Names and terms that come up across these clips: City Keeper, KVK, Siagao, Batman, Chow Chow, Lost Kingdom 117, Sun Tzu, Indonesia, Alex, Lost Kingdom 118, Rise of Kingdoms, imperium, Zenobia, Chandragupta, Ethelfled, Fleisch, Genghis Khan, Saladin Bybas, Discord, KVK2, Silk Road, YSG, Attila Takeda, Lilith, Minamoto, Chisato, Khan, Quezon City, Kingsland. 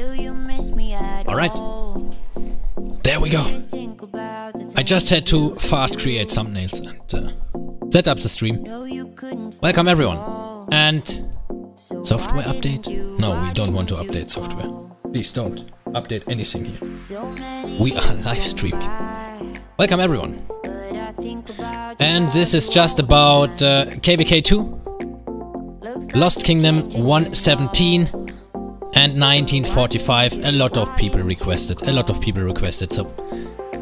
Alright. There we go. I just had to fast create thumbnails and set up the stream. Welcome everyone. And software update? No, we don't want to update software. Please don't update anything here. We are live streaming. Welcome everyone. And this is just about KVK2, Lost Kingdom 117 and 1945. A lot of people requested, so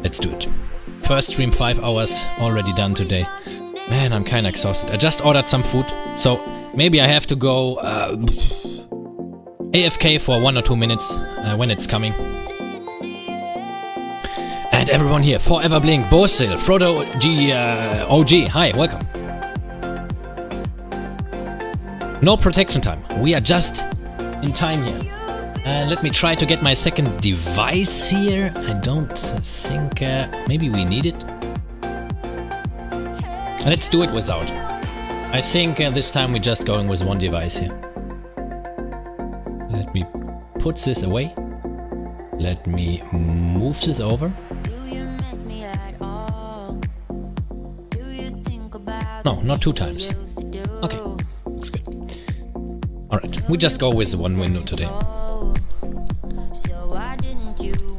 let's do it. First stream 5 hours already done today. Man, I'm kinda exhausted. I just ordered some food, so maybe I have to go AFK for 1 or 2 minutes when it's coming. And everyone here, Forever Blink, Bosil, Frodo G, OG, hi, welcome. No protection time, we are just in time here. Let me try to get my second device here. I don't think, maybe we need it. Let's do it without. I think this time we're just going with one device here. Let me put this away. Let me move this over. No, not 2 times. Okay, looks good. Alright, we just go with the one window today.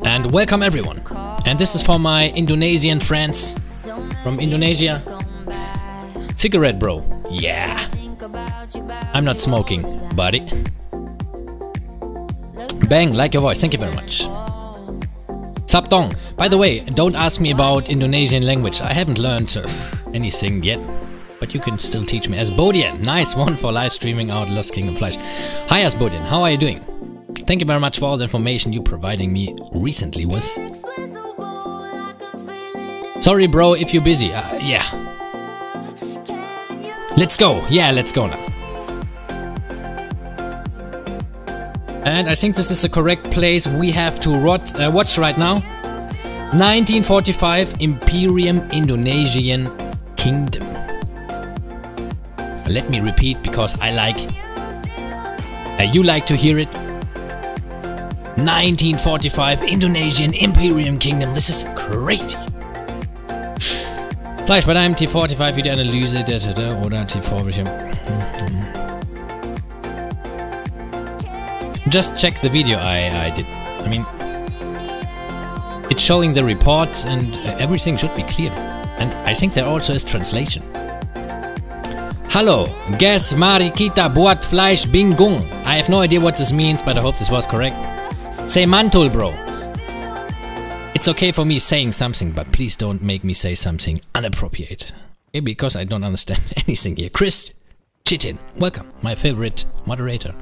And welcome everyone. And this is for my Indonesian friends from Indonesia. Cigarette bro, yeah. I'm not smoking, buddy. Bang, like your voice, thank you very much. Saptong, by the way, don't ask me about Indonesian language. I haven't learned anything yet, but you can still teach me. Asbodian, nice one for live streaming out Lost Kingdom Fleisch. Hi Asbodian, how are you doing? Thank you very much for all the information you providing me recently with. Sorry bro if you're busy, yeah. Let's go, yeah, let's go now. And I think this is the correct place we have to watch right now. 1945 Imperium Indonesian Kingdom. Let me repeat because I like... you like to hear it. 1945 Indonesian Imperium Kingdom. This is crazy. Vielleicht bei deinem T45 wieder Analyse oder T4. Just check the video I did. I mean, it's showing the report and everything should be clear. And I think there also is translation. Hello, guess Marikita Buat Fleisch Bingung. I have no idea what this means, but I hope this was correct. Say Mantul, bro. It's okay for me saying something, but please don't make me say something inappropriate. Okay, because I don't understand anything here. Chris Chitin, welcome, my favorite moderator.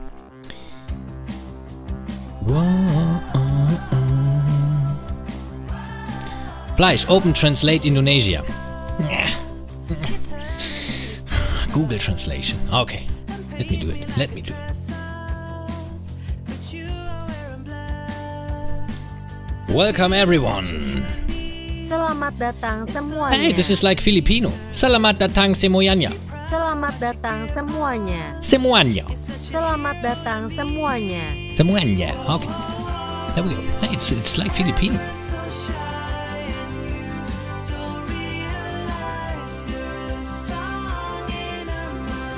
Fleisch, open translate Indonesia. Google translation. Okay, let me do it. Let me do it. Welcome everyone. Selamat datang semuanya. Hey, this is like Filipino. Selamat datang semuanya. Selamat datang semuanya. Semuanya. Selamat datang semuanya. Semuanya. Okay. There we go. Hey, it's like Filipino.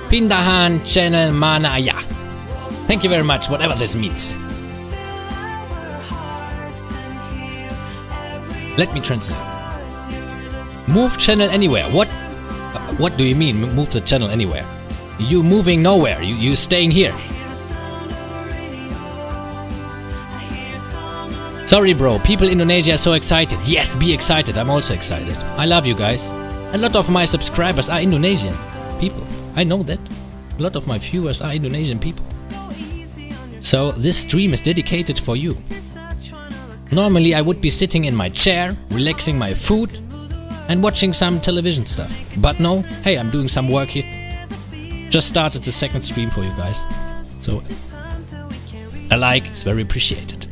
Pindahan channel Manaya. Thank you very much, whatever this means. Let me translate. Move channel anywhere. What do you mean move the channel anywhere? You moving nowhere. You staying here. Sorry bro, people in Indonesia are so excited. Yes, be excited. I'm also excited. I love you guys. A lot of my subscribers are Indonesian people. I know that. A lot of my viewers are Indonesian people. So this stream is dedicated for you. Normally I would be sitting in my chair, relaxing my food and watching some television stuff. But no, hey, I'm doing some work here. Just started the second stream for you guys. So, a like is very appreciated.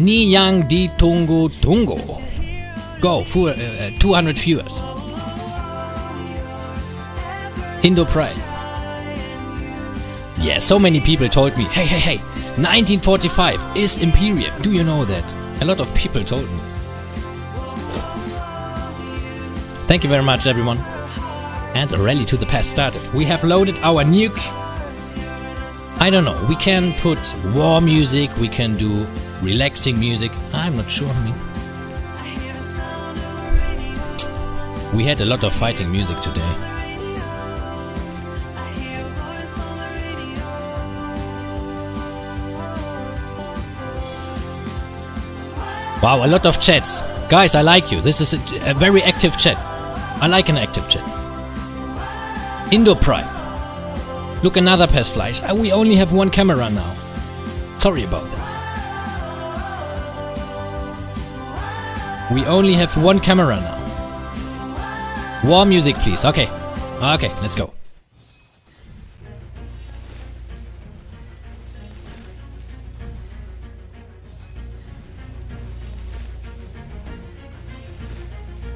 Niyang di Tungo Tungo. Go, for 200 viewers. Indo Pride. Yeah, so many people told me, hey, 1945 is Imperial. Do you know that? A lot of people told me. Thank you very much, everyone. And the rally to the past started. We have loaded our nuke. I don't know, we can put war music, we can do relaxing music. I'm not sure, I mean. We had a lot of fighting music today. Wow, a lot of chats. Guys, I like you. This is a very active chat. I like an active chat. Indo Prime. Look, another pass Fleisch. We only have one camera now. Sorry about that. We only have one camera now. War music, please. Okay, let's go.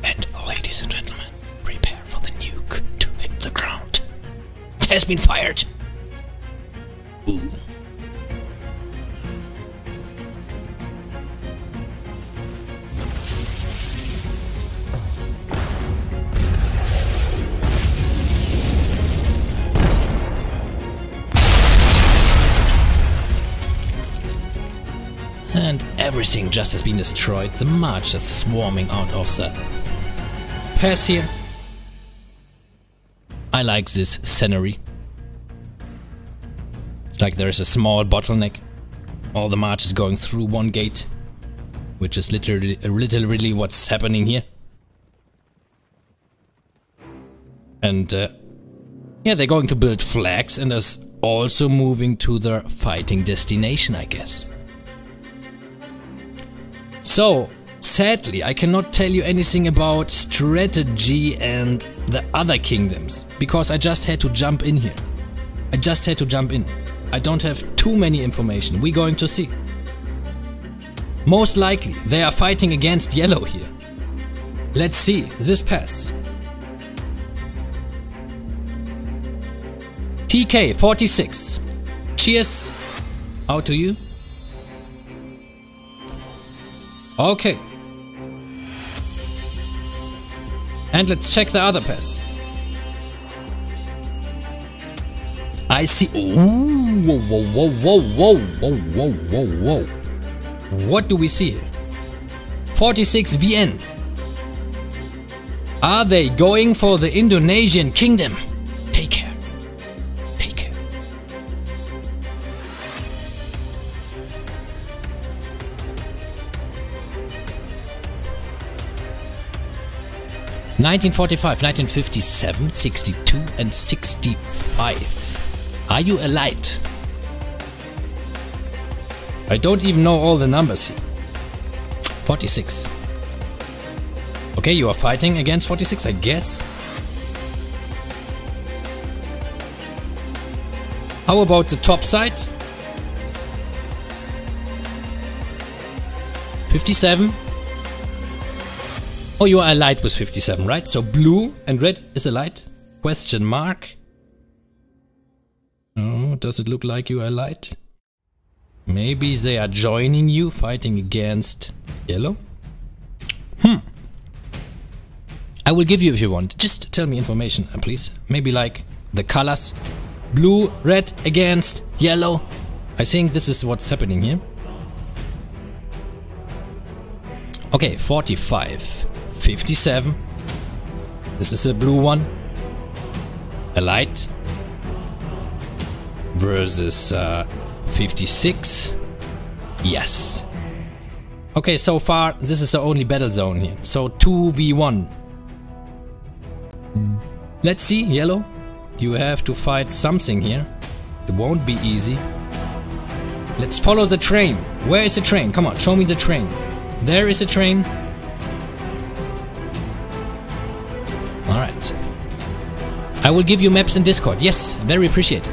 And ladies and gentlemen, prepare for the nuke to hit the ground. It has been fired. Boom. And everything just has been destroyed. The march is swarming out of the pass here. I like this scenery. It's like there is a small bottleneck. All the march is going through one gate, which is literally what's happening here. And yeah, they're going to build flags and is also moving to their fighting destination, I guess. So, sadly, I cannot tell you anything about strategy and the other kingdoms, because I just had to jump in here. I don't have too many information. We're going to see. Most likely, they are fighting against yellow here. Let's see this pass. TK 46. Cheers. Out to you. Okay. And let's check the other pass. I see. Ooh, whoa. What do we see here? 46 VN. Are they going for the Indonesian kingdom? Take care. ...1945, 1957, 62 and 65. Are you allied? I don't even know all the numbers here. 46. Okay, you are fighting against 46, I guess. How about the top side? 57. Oh, you are allied with 57, right? So blue and red is allied? Question mark. Oh, does it look like you are allied? Maybe they are joining you, fighting against yellow? I will give you if you want. Just tell me information, please. Maybe like the colors. Blue, red against yellow. I think this is what's happening here. Okay, 45. 57. This is a blue one. Allied. Versus 56. Yes. Okay, so far this is the only battle zone here. So 2v1. Let's see, yellow. You have to fight something here. It won't be easy. Let's follow the train. Where is the train? Come on, show me the train. There is a train. Alright. I will give you maps in Discord. Yes, very appreciated.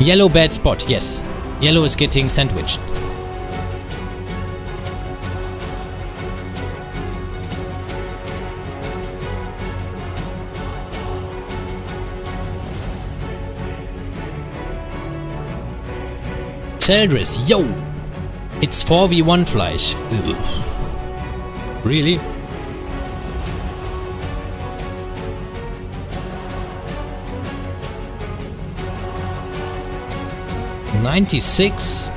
Yellow bad spot, yes. Yellow is getting sandwiched. Celdris, yo! It's 4v1 Fleisch. Ugh. Really? $96?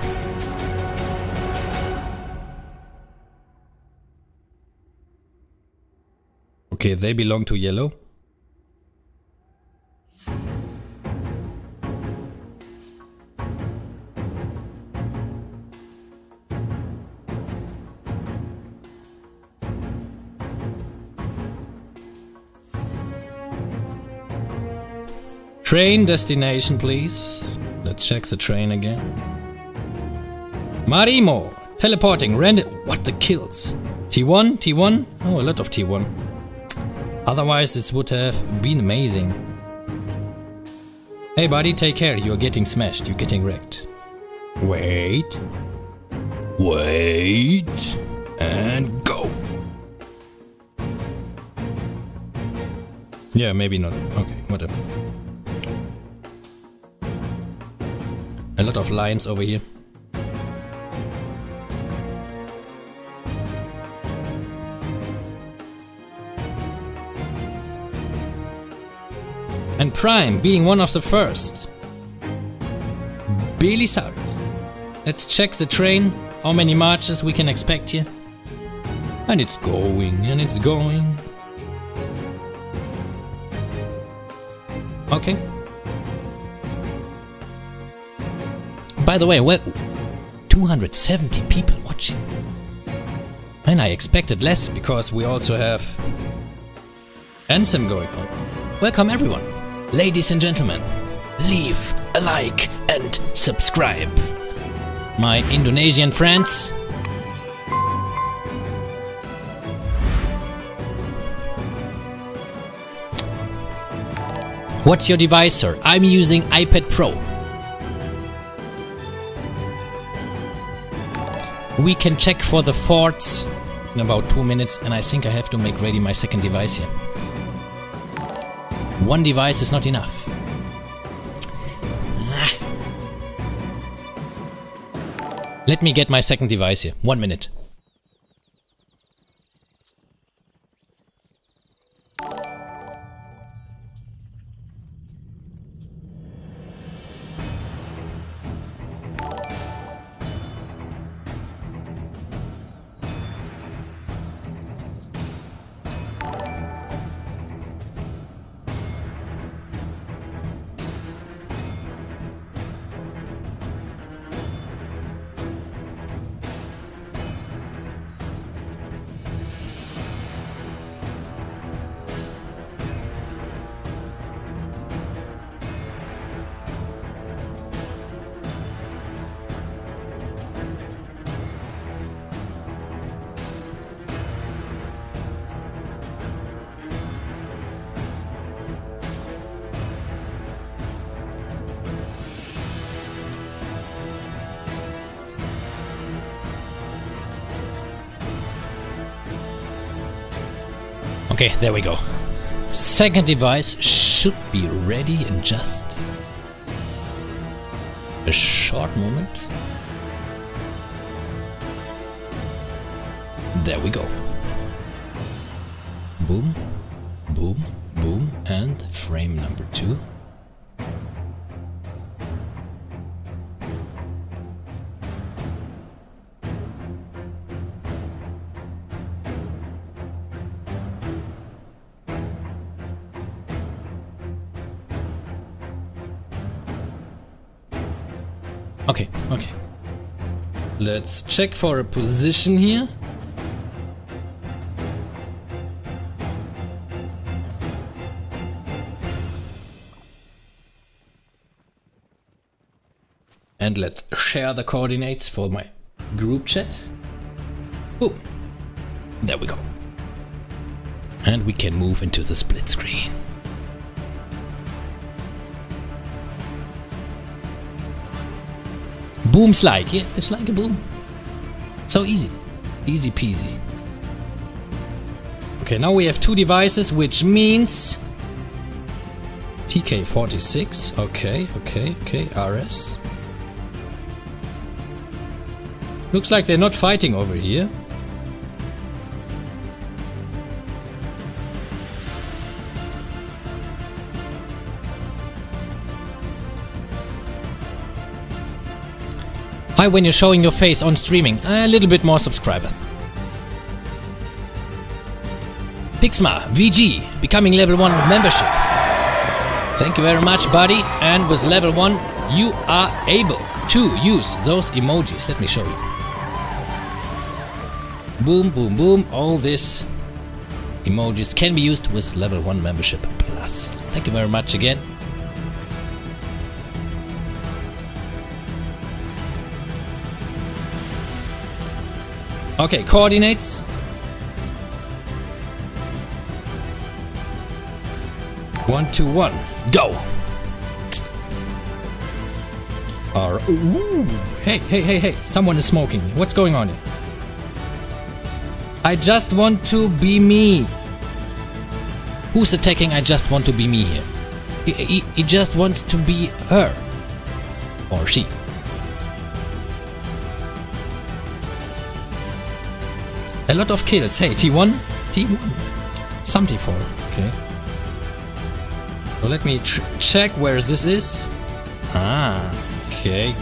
Okay, they belong to yellow. Train destination, please. Let's check the train again. Marimo! Teleporting, random. What the kills? T1? T1? Oh, a lot of T1. Otherwise, this would have been amazing. Hey, buddy, take care. You're getting smashed. You're getting wrecked. Wait. Wait. And go! Yeah, maybe not. Okay, whatever. A lot of lines over here. And Prime being one of the first. Belisarius. Let's check the train, how many marches we can expect here. And it's going, and it's going. Okay. By the way, well, 270 people watching. And I expected less because we also have Anthem going on. Welcome everyone. Ladies and gentlemen, leave a like and subscribe. My Indonesian friends. What's your device, sir? I'm using iPad Pro. We can check for the forts in about 2 minutes, and I think I have to make ready my second device here. One device is not enough. Let me get my second device here. 1 minute. Okay, there we go. Second device should be ready in just a short moment. There we go. Boom, boom, boom, and frame number 2. Okay. Let's check for a position here. And let's share the coordinates for my group chat. Boom. There we go. And we can move into the split screen. Boom's like, yeah, it's like a boom. So easy. Easy peasy. Okay, now we have 2 devices, which means TK46, okay, RS. Looks like they're not fighting over here. Hi, when you're showing your face on streaming, a little bit more subscribers. Pixma, VG, becoming level 1 membership. Thank you very much, buddy. And with level 1, you are able to use those emojis. Let me show you. Boom, boom, boom. All these emojis can be used with level 1 membership plus. Thank you very much again. Okay, coordinates. One, two, one, go! Ooh. Hey, hey, hey, hey, someone is smoking. What's going on here? I just want to be me. Who's attacking I just want to be me here? He just wants to be her. Or she. A lot of kills. Hey, T1? T1? Some T4. Okay. So let me check where this is. Ah, okay.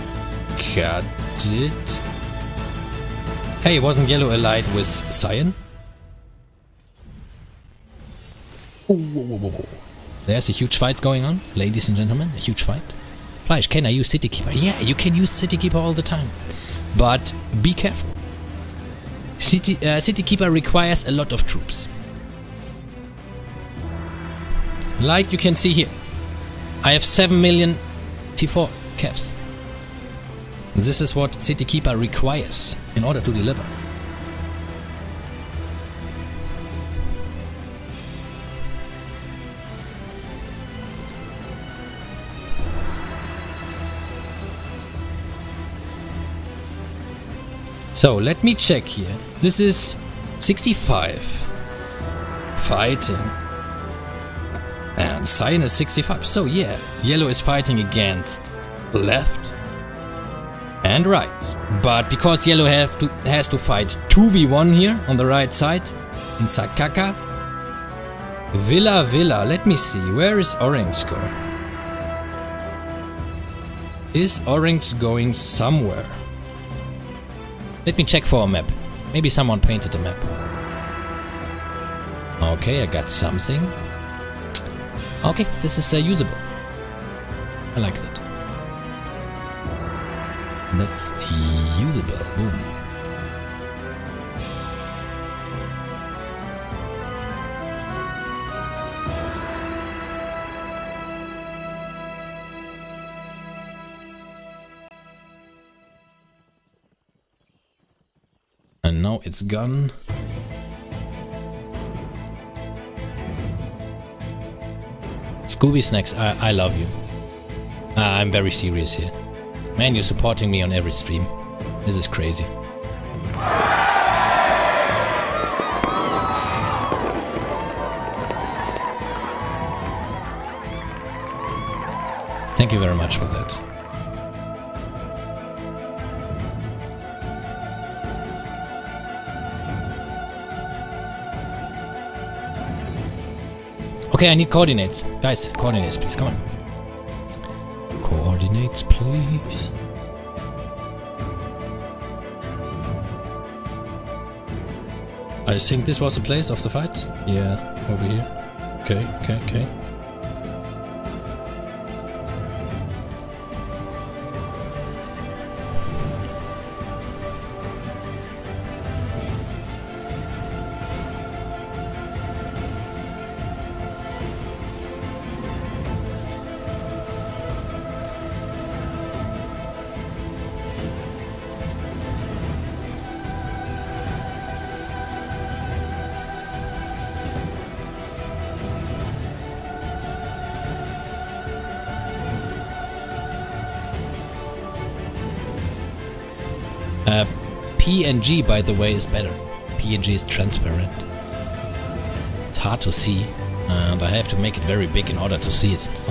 Got it. Hey, wasn't yellow allied with cyan? Oh. There's a huge fight going on, ladies and gentlemen. A huge fight. Fleisch, can I use City Keeper? Yeah, you can use City Keeper all the time. But be careful. City Keeper requires a lot of troops. Like you can see here, I have 7 million T4 caps. This is what City Keeper requires in order to deliver. So let me check here. This is 65 fighting and cyan is 65. So yeah, yellow is fighting against left and right. But because yellow has to fight 2v1 here on the right side in Sakaka. Villa, let me see. Where is orange going? Is orange going somewhere? Let me check for a map. Maybe someone painted a map. Okay, I got something. Okay, this is usable. I like that. That's usable. Boom. And now it's gone. Scooby Snacks, I love you. I'm very serious here. Man, you're supporting me on every stream. This is crazy. Thank you very much for that. Okay, I need coordinates. Guys, coordinates, please. Come on. Coordinates, please. I think this was the place of the fight. Yeah, over here. Okay. PNG, by the way, is better. PNG is transparent. It's hard to see, and I have to make it very big in order to see it.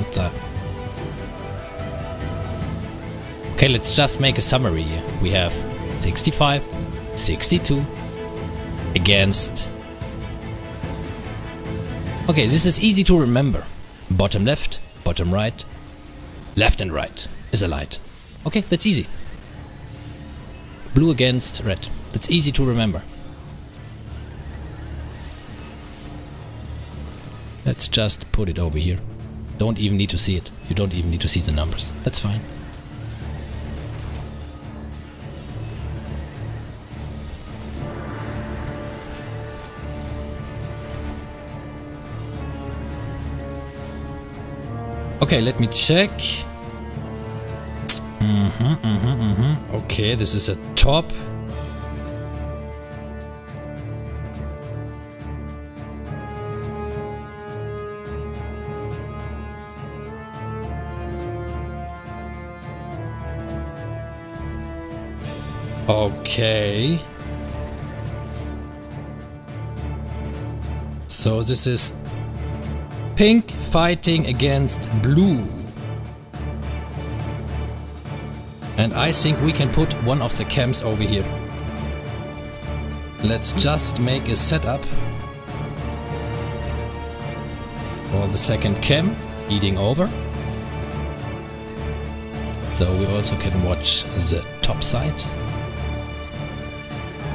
Okay, let's just make a summary here. We have 65, 62 against... Okay, this is easy to remember. Bottom left, bottom right, left and right is allied. Okay, that's easy. Blue against red. That's easy to remember. Let's just put it over here. Don't even need to see it. You don't even need to see the numbers. That's fine. Okay, let me check. Okay, this is a top. Okay. So this is pink fighting against blue. And I think we can put one of the camps over here. Let's just make a setup for the second camp leading over. So we also can watch the top side.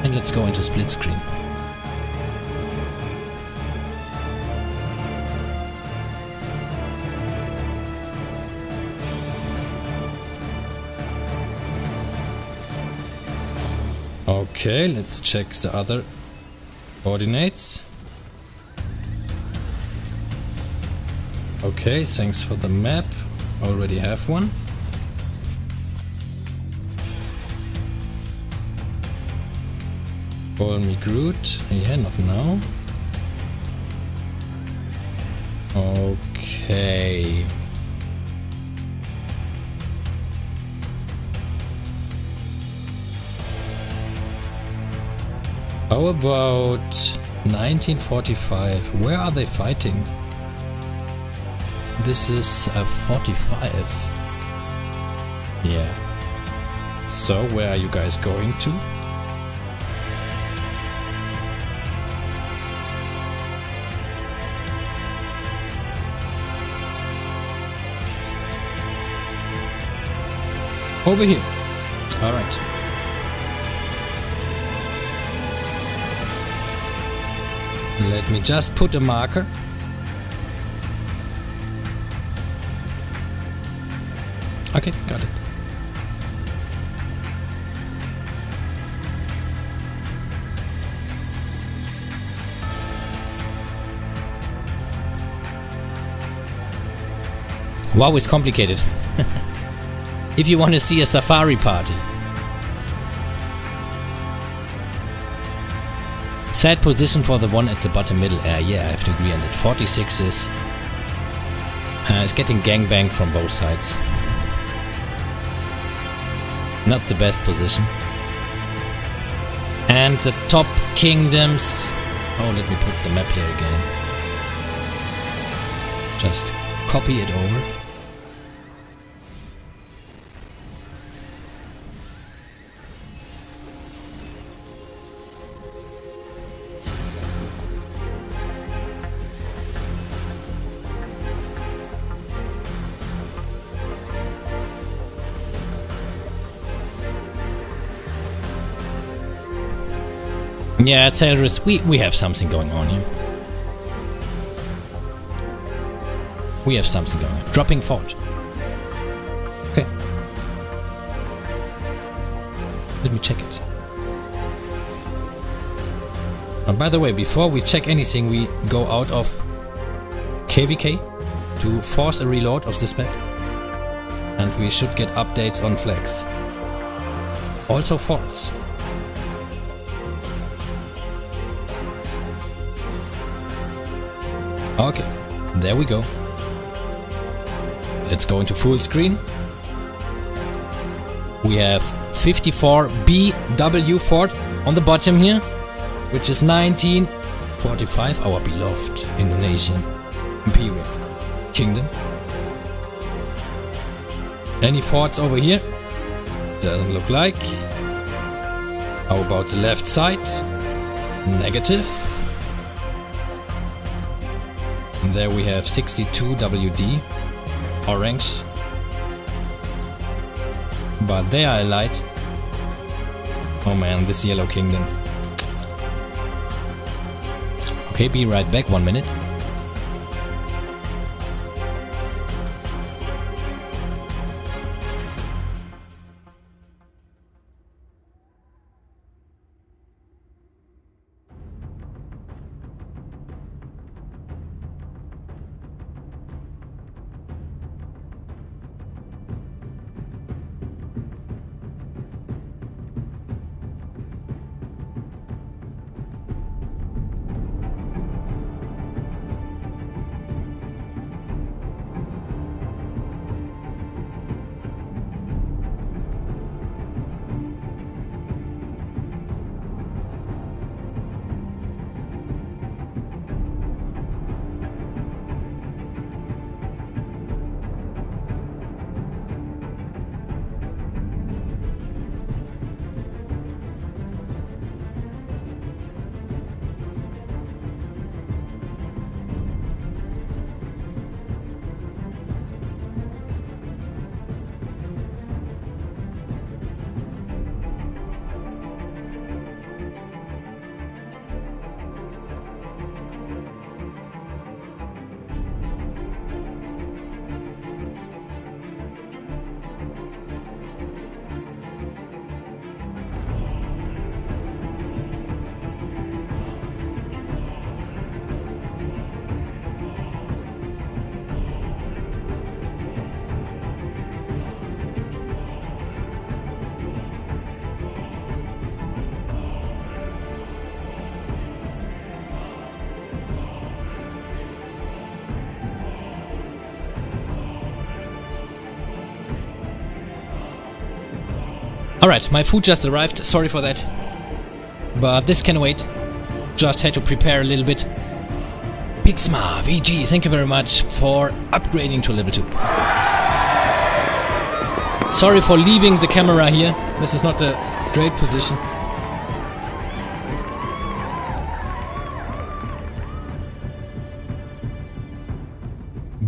And let's go into split screen. Okay, let's check the other coordinates. Okay, thanks for the map. Already have one. Call me Groot. Yeah, not now. Okay. How about 1945? Where are they fighting? This is a 45. Yeah. So where are you guys going to? Over here. All right. Let me just put a marker. Okay, got it. Wow, it's complicated. If you want to see a safari party. Sad position for the one at the bottom middle. Yeah, I have to agree on that. 46 is... it's getting gangbanged from both sides. Not the best position. And the top kingdoms... Oh, let me put the map here again. Just copy it over. Yeah, Cyrus, we have something going on here. We have something going on. Dropping fort. Okay. Let me check it. And by the way, before we check anything, we go out of KVK to force a reload of this map. And we should get updates on flags. Also forts. Okay, there we go. Let's go into full screen. We have 54BW Fort on the bottom here, which is 1945, our beloved Indonesian Imperial Kingdom. Any forts over here? Doesn't look like. How about the left side? Negative. And there we have 62 WD, orange. But there I lied. Oh man, this Yellow Kingdom. Okay, be right back, 1 minute. Alright, my food just arrived, sorry for that, but this can wait, just had to prepare a little bit. Pixma, VG, thank you very much for upgrading to level 2. Sorry for leaving the camera here, this is not a great position.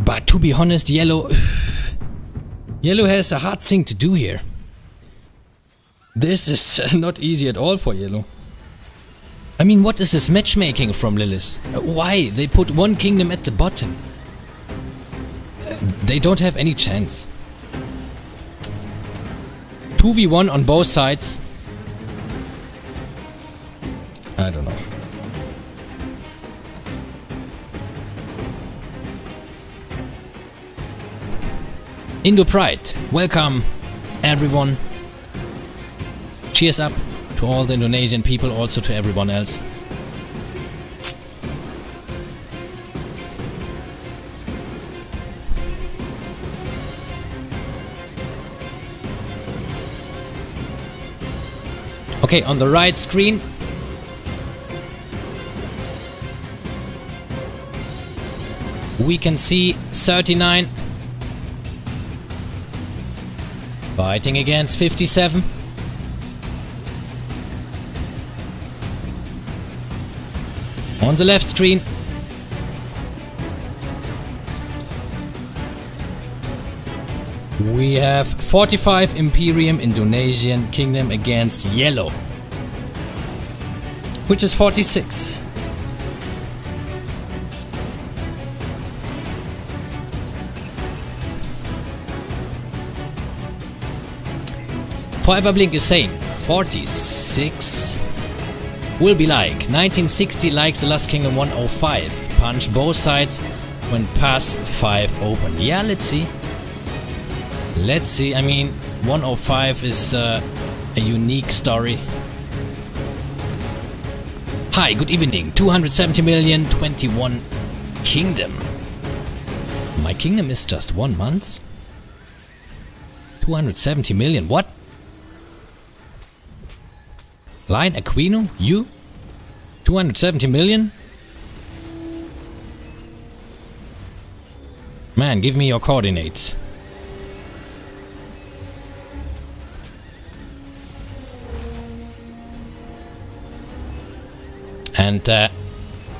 But to be honest, Yellow has a hard thing to do here. This is not easy at all for Yellow. I mean, what is this matchmaking from Lilith? Why? They put one kingdom at the bottom. They don't have any chance. 2v1 on both sides. I don't know. Indo Pride, welcome everyone. Cheers up to all the Indonesian people, also to everyone else. Okay, on the right screen. We can see 39. Fighting against 57. On the left screen, we have 45 Imperium Indonesian Kingdom against Yellow, which is 46. Forever Blink is saying 46. Will be like 1960, like the Lost Kingdom 105. Punch both sides when pass 5 open. Yeah, let's see. Let's see. I mean, 105 is a unique story. Hi, good evening. 270 million, 21 kingdom. My kingdom is just 1 month. 270 million. What? Line Aquino, you? 270 million? Man, give me your coordinates. And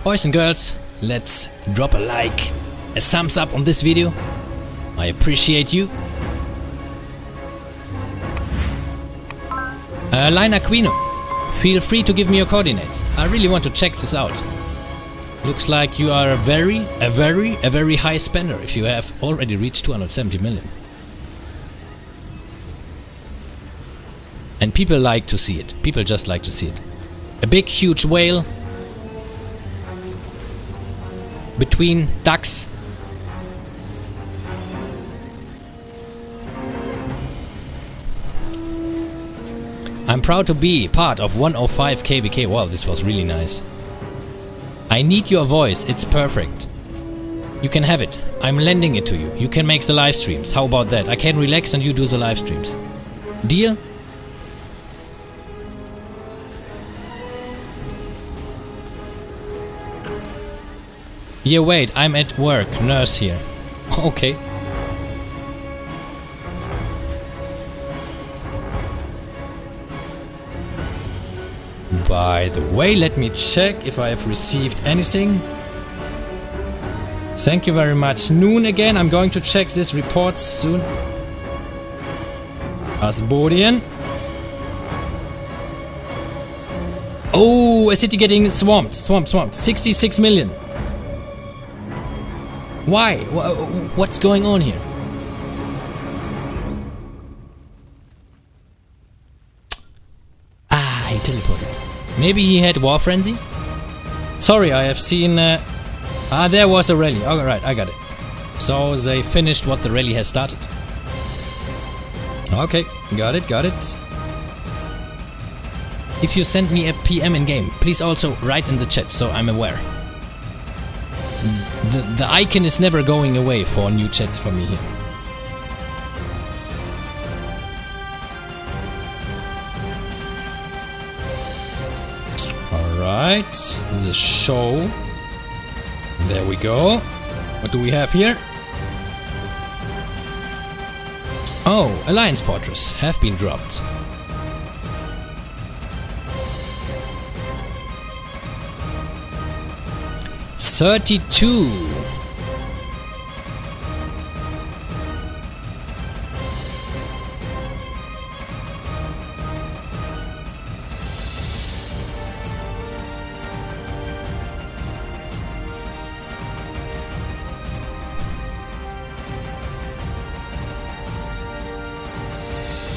boys and girls, let's drop a like, a thumbs up on this video. I appreciate you. Line Aquino, feel free to give me your coordinates. I really want to check this out. Looks like you are a very high spender if you have already reached 270 million. And people like to see it. People just like to see it. A big, huge whale between ducks. I'm proud to be part of 105 KVK. Wow, this was really nice. I need your voice. It's perfect. You can have it. I'm lending it to you. You can make the live streams. How about that? I can relax and you do the live streams. Deal? Yeah, wait, I'm at work, nurse here. Okay. By the way, let me check if I have received anything. Thank you very much. Noon again, I'm going to check this report soon. Asbodian. Oh, a city getting swamped, swamped. 66 million. Why? What's going on here? Ah, he teleported. Maybe he had War Frenzy? Sorry, I have seen... there was a rally. Alright, I got it. So they finished what the rally has started. Okay, got it, If you send me a PM in-game, please also write in the chat so I'm aware. The icon is never going away for new chats for me here. Alright, the show. There we go. What do we have here? Oh, Alliance Fortress have been dropped.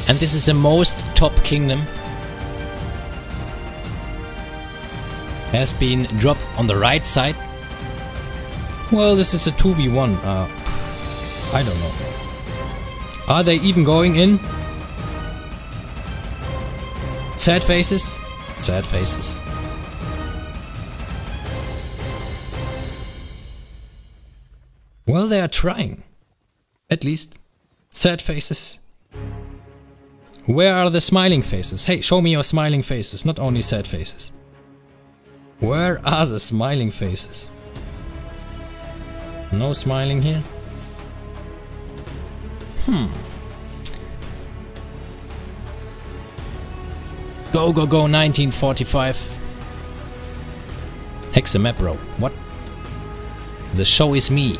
And this is the most top kingdom has been dropped on the right side. Well, this is a 2v1, I don't know. Are they even going in? Sad faces? Sad faces. Well, they are trying. At least. Sad faces. Where are the smiling faces? Hey, show me your smiling faces, not only sad faces. Where are the smiling faces? No smiling here. Go, go, go, 1945. Hexamap, bro. What? The show is me.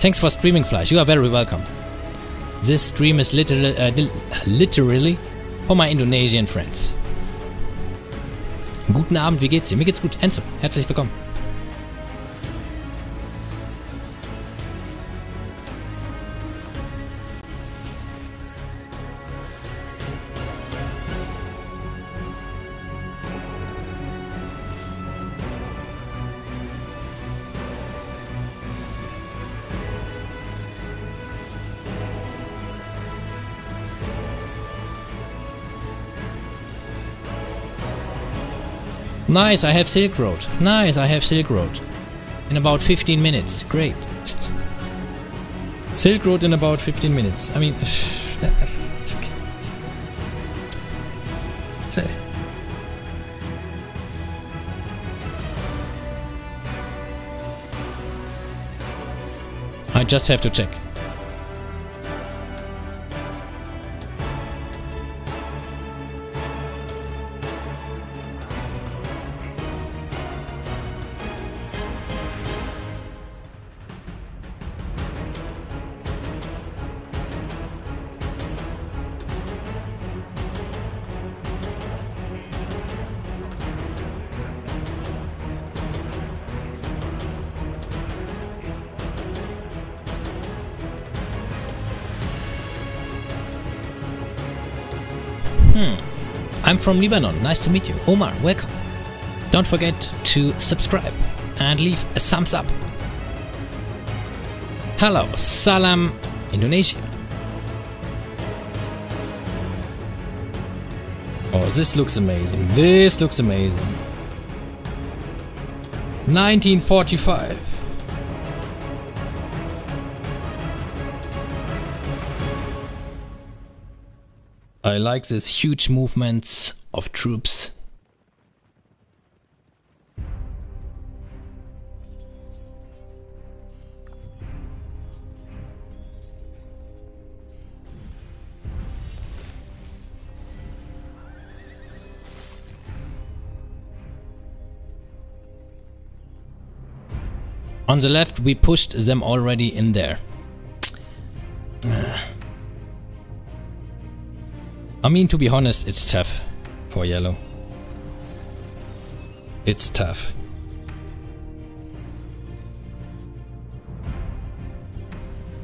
Thanks for streaming, Fleisch. You are very welcome. This stream is literally for my Indonesian friends. Guten Abend, wie geht's dir? Mir geht's gut. Enzo, herzlich willkommen. Nice, I have Silk Road. In about 15 minutes. Great. Silk Road in about 15 minutes. I mean... it's okay. I just have to check. I'm from Lebanon, nice to meet you. Omar, welcome. Don't forget to subscribe and leave a thumbs up. Hello, salam, Indonesia. Oh, this looks amazing. This looks amazing. 1945. I like these huge movements of troops. On the left, we pushed them already in there. I mean, to be honest, it's tough for yellow. It's tough.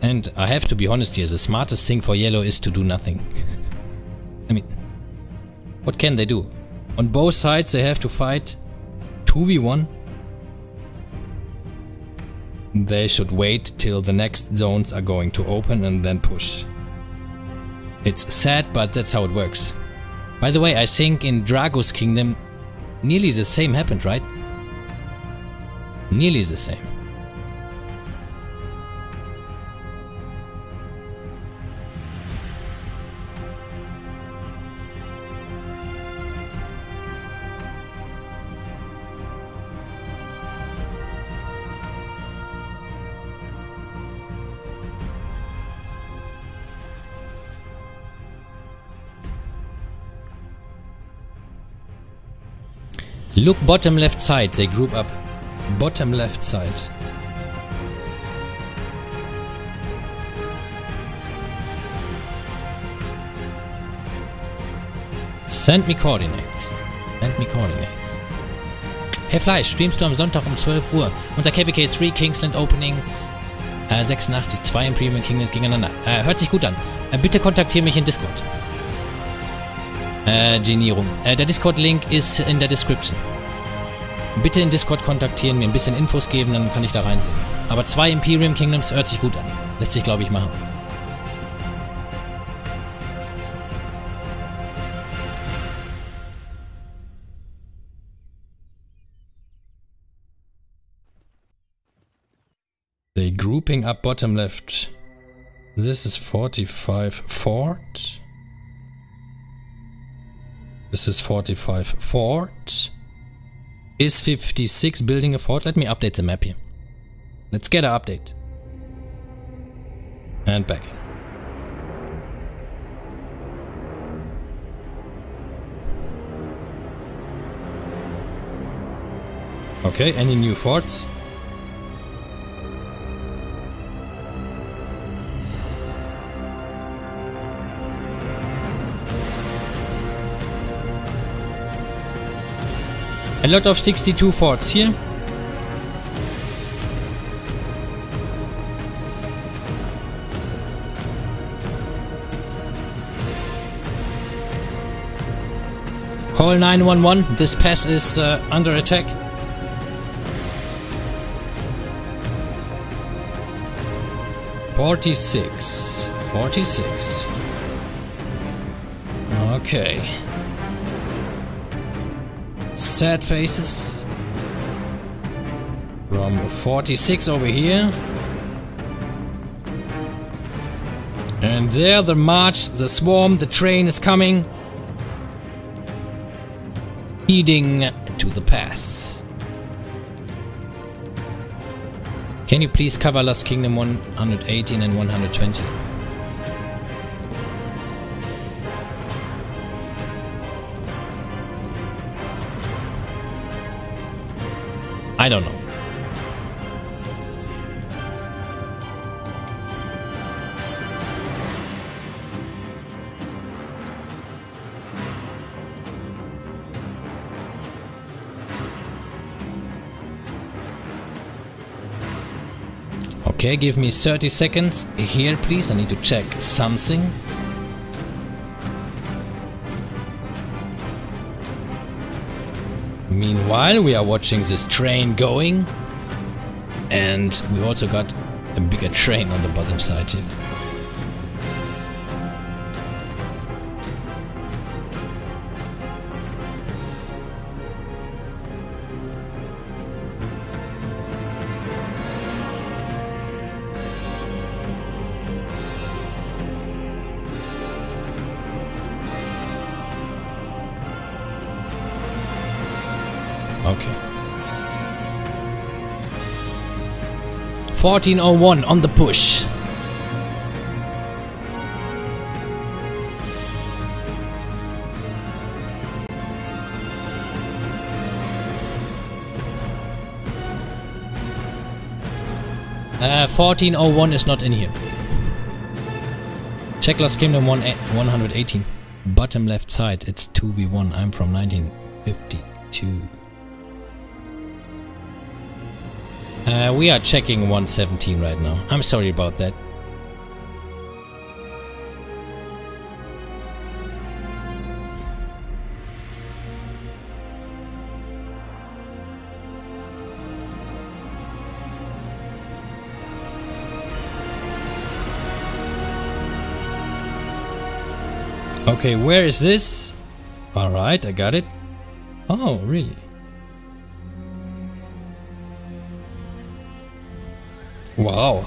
And I have to be honest here, the smartest thing for yellow is to do nothing. I mean, what can they do? On both sides, they have to fight 2v1. They should wait till the next zones are going to open and then push. It's sad, but that's how it works. By the way, I think in Drago's Kingdom nearly the same happened, right? Nearly the same. Look, bottom left side, they group up. Bottom left side. Send me coordinates. Send me coordinates. Hey Fleisch, streamst du am Sonntag um 12 Uhr? Unser KVK3 Kingsland Opening 86, 2 im Premium Kingland gegeneinander. Hört sich gut an. Bitte kontaktiere mich in Discord. Genie rum. Der Discord-Link ist in der Description. Bitte in Discord kontaktieren, mir ein bisschen Infos geben, dann kann ich da reinsehen. Aber 2 Imperium Kingdoms hört sich gut an. Lässt sich, glaube ich, machen. They grouping up bottom left. This is 45 Fort. This is 45 fort. Is 56 building a fort? Let me update the map here. Let's get an update. And back in. Okay, any new forts? A lot of 62 forts here. Call 911. This pass is under attack. Forty-six. Okay. Sad faces from 46 over here, and there the march, the swarm, the train is coming, heading to the path. Can you please cover Lost Kingdom 118 and 120? I don't know. Okay, give me 30 seconds here, please. I need to check something. Meanwhile, we are watching this train going, and we also got a bigger train on the bottom side here. Okay. 1401 on the push. Uh, 1401 is not in here. Check Lost Kingdom 118. Bottom left side, it's 2v1. I'm from 1952. We are checking 117 right now. I'm sorry about that. Okay, where is this? Alright, I got it. Oh, really? Wow,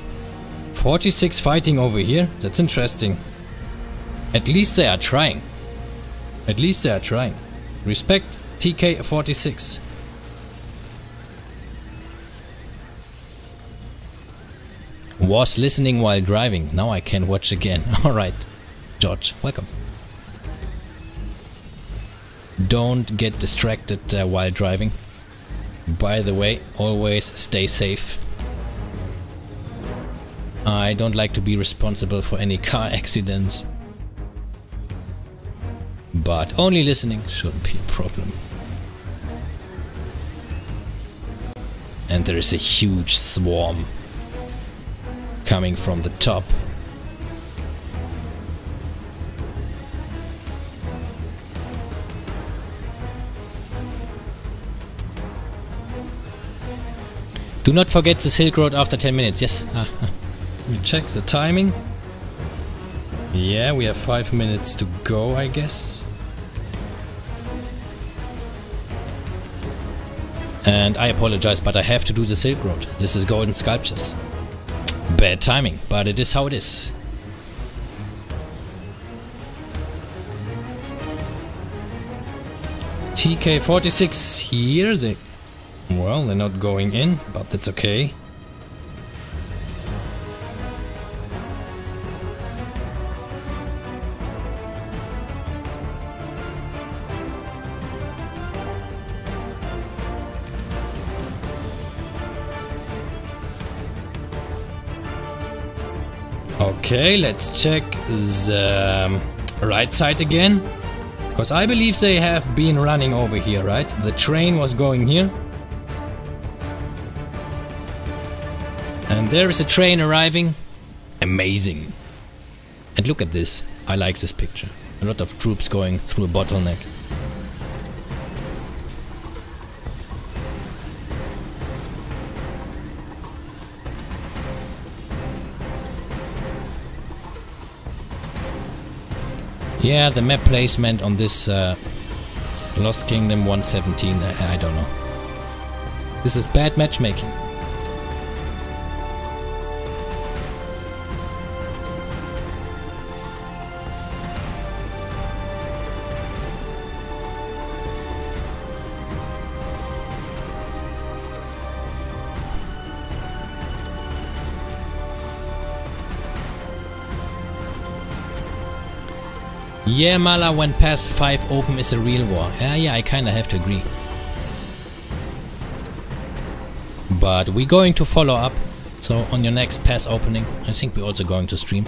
46 fighting over here, that's interesting. At least they are trying. At least they are trying. Respect TK 46. Was listening while driving, now I can watch again. Alright, George, welcome. Don't get distracted while driving. By the way, always stay safe. I don't like to be responsible for any car accidents, but only listening shouldn't be a problem. And there is a huge swarm coming from the top. Do not forget the Silk Road after 10 minutes, yes. Let me check the timing. Yeah, we have 5 minutes to go, I guess. And I apologize, but I have to do the Silk Road. This is Golden Sculptures. Bad timing, but it is how it is. TK46 here. Well, they're not going in, but that's okay. Okay, let's check the right side again, because I believe they have been running over here, right? The train was going here. And there is a train arriving. Amazing. And look at this. I like this picture. A lot of troops going through a bottleneck. Yeah, the map placement on this Lost Kingdom 117, I don't know. This is bad matchmaking. Yeah, Mala, when pass 5 open is a real war. Yeah, I kinda have to agree. But we're going to follow up. So on your next pass opening, I think we're also going to stream.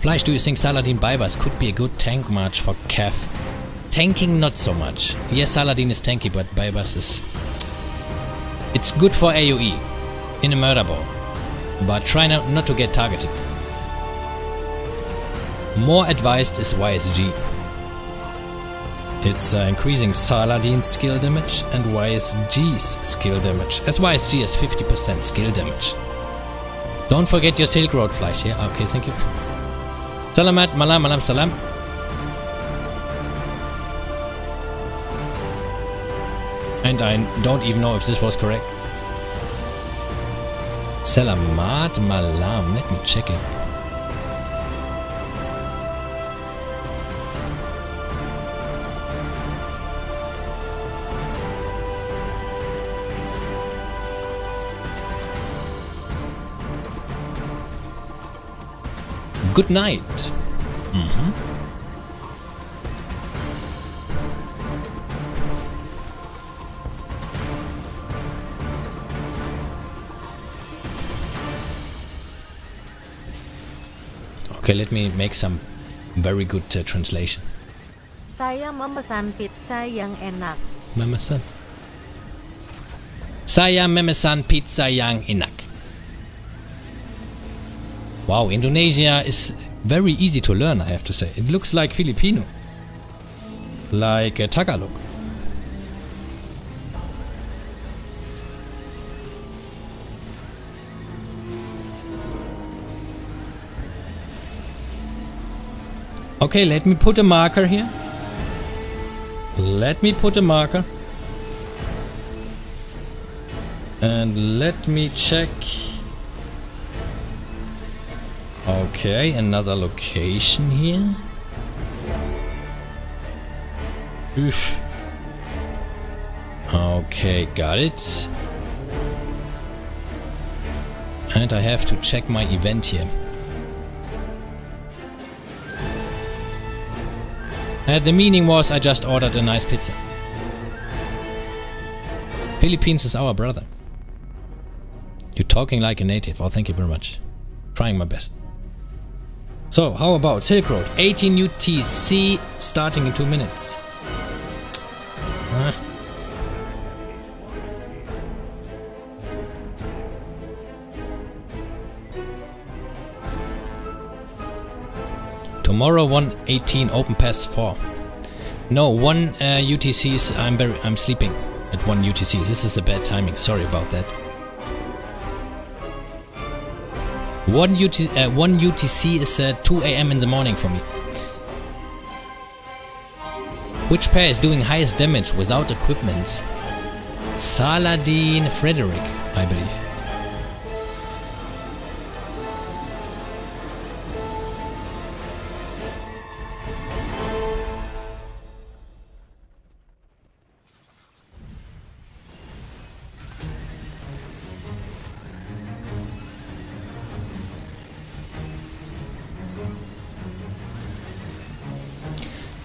Fleisch, do you think Saladin Bybas could be a good tank match for Kev? Tanking not so much. Yes, Saladin is tanky, but Bybas is... It's good for AoE. In a murder ball. But try not to get targeted. More advised is YSG. It's increasing Saladin's skill damage and YSG's skill damage, as YSG has 50% skill damage. Don't forget your Silk Road Fleisch, yeah? Okay, thank you. Salamat, malam, malam, salam. And I don't even know if this was correct. Salamat, malam, let me check it. Good night. Mm-hmm. Okay, let me make some very good translation. Saya memesan pizza yang enak. Memesan. Saya memesan pizza yang enak. Wow, Indonesia is very easy to learn, I have to say. It looks like Filipino. Like Tagalog. Okay, let me put a marker here. Let me put a marker. And let me check... Okay, another location here. Oof. Okay, got it. And I have to check my event here. And the meaning was I just ordered a nice pizza. Philippines is our brother. You're talking like a native. Oh, thank you very much. Trying my best. So, how about Silk Road? 18 UTC starting in 2 minutes. Tomorrow 118 open past 4. No, 1 UTCs. I'm sleeping at 1 UTC. This is a bad timing. Sorry about that. 1 UTC is 2 a.m. in the morning for me. Which pair is doing highest damage without equipment? Saladin Frederick, I believe.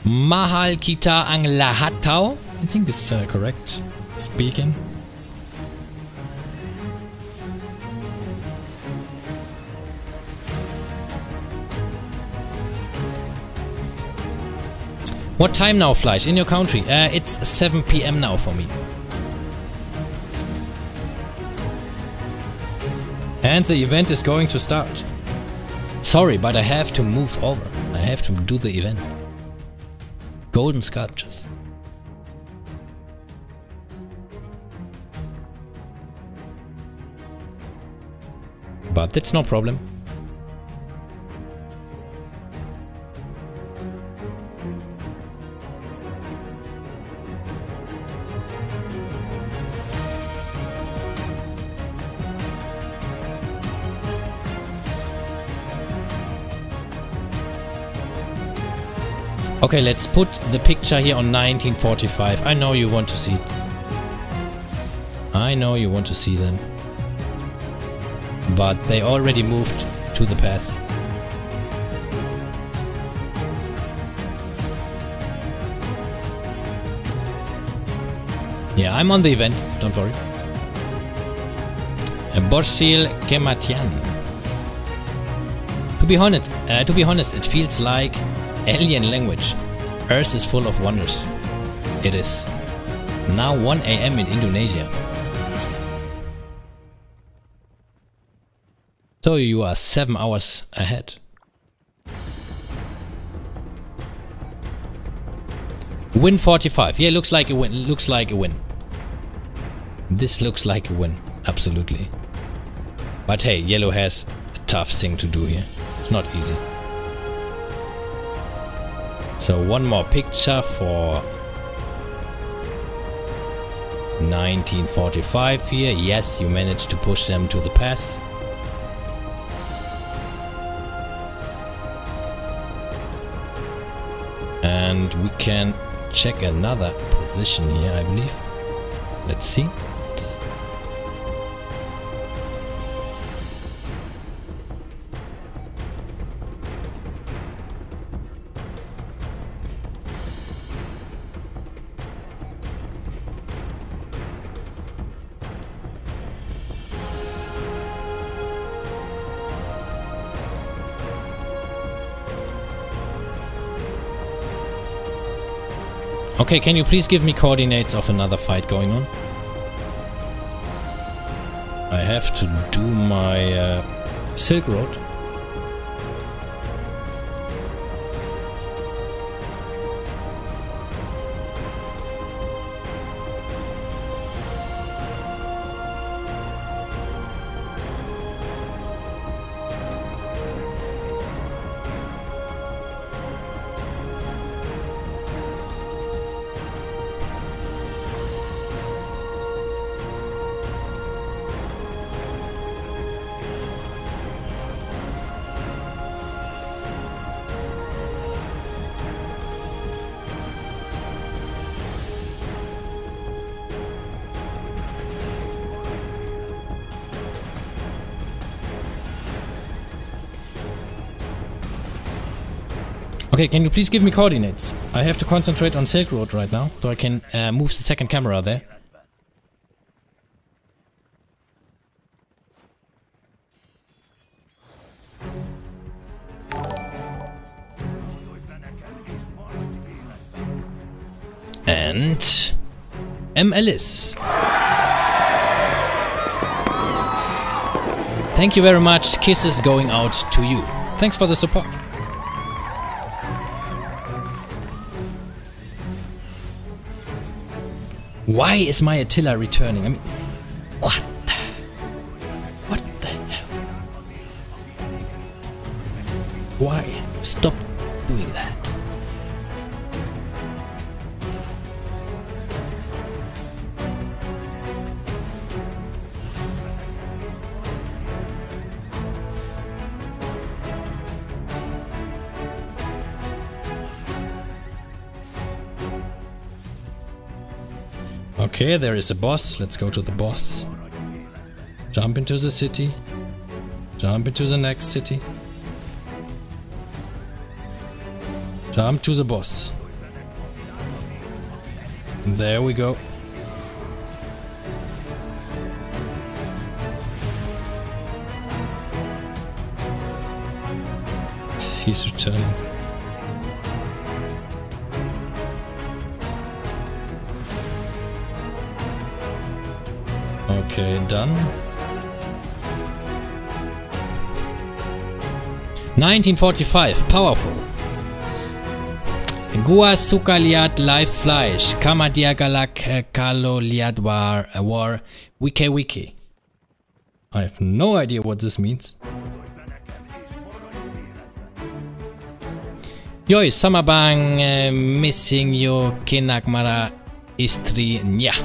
Mahal Kita ang lahat tao? I think this is correct speaking. What time now, Fleisch? In your country? It's 7 p.m. now for me. And the event is going to start. Sorry, but I have to move over. I have to do the event. Golden sculptures. But that's no problem. Okay, let's put the picture here on 1945. I know you want to see it. I know you want to see them. But they already moved to the past. Yeah, I'm on the event, don't worry. Borsil Kematian. To be honest, it feels like alien language. Earth is full of wonders. It is. Now 1 a.m. in Indonesia. So you are 7 hours ahead. Win 45. Yeah, looks like a win. Looks like a win. This looks like a win. Absolutely. But hey, yellow has a tough thing to do here. It's not easy. So one more picture for 1945 here. Yes, you managed to push them to the pass. And we can check another position here, I believe. Let's see. Okay, can you please give me coordinates of another fight going on? I have to do my Silk Road. Okay, can you please give me coordinates? I have to concentrate on Silk Road right now, so I can move the second camera there. And... M. Ellis. Thank you very much. Kisses going out to you. Thanks for the support. Why is my Attila returning? I mean, what the hell? Why? Stop doing that. Okay, there is a boss. Let's go to the boss. Jump into the city. Jump into the next city. Jump to the boss. There we go. He's returning. Okay, done. 1945, powerful. Gua Sukaliat Live Fleisch, Kamadiagalak Kalo Liadwar War Wiki Wiki. I have no idea what this means. Yoi, Samabang missing yo Kinakmara Istri Nya.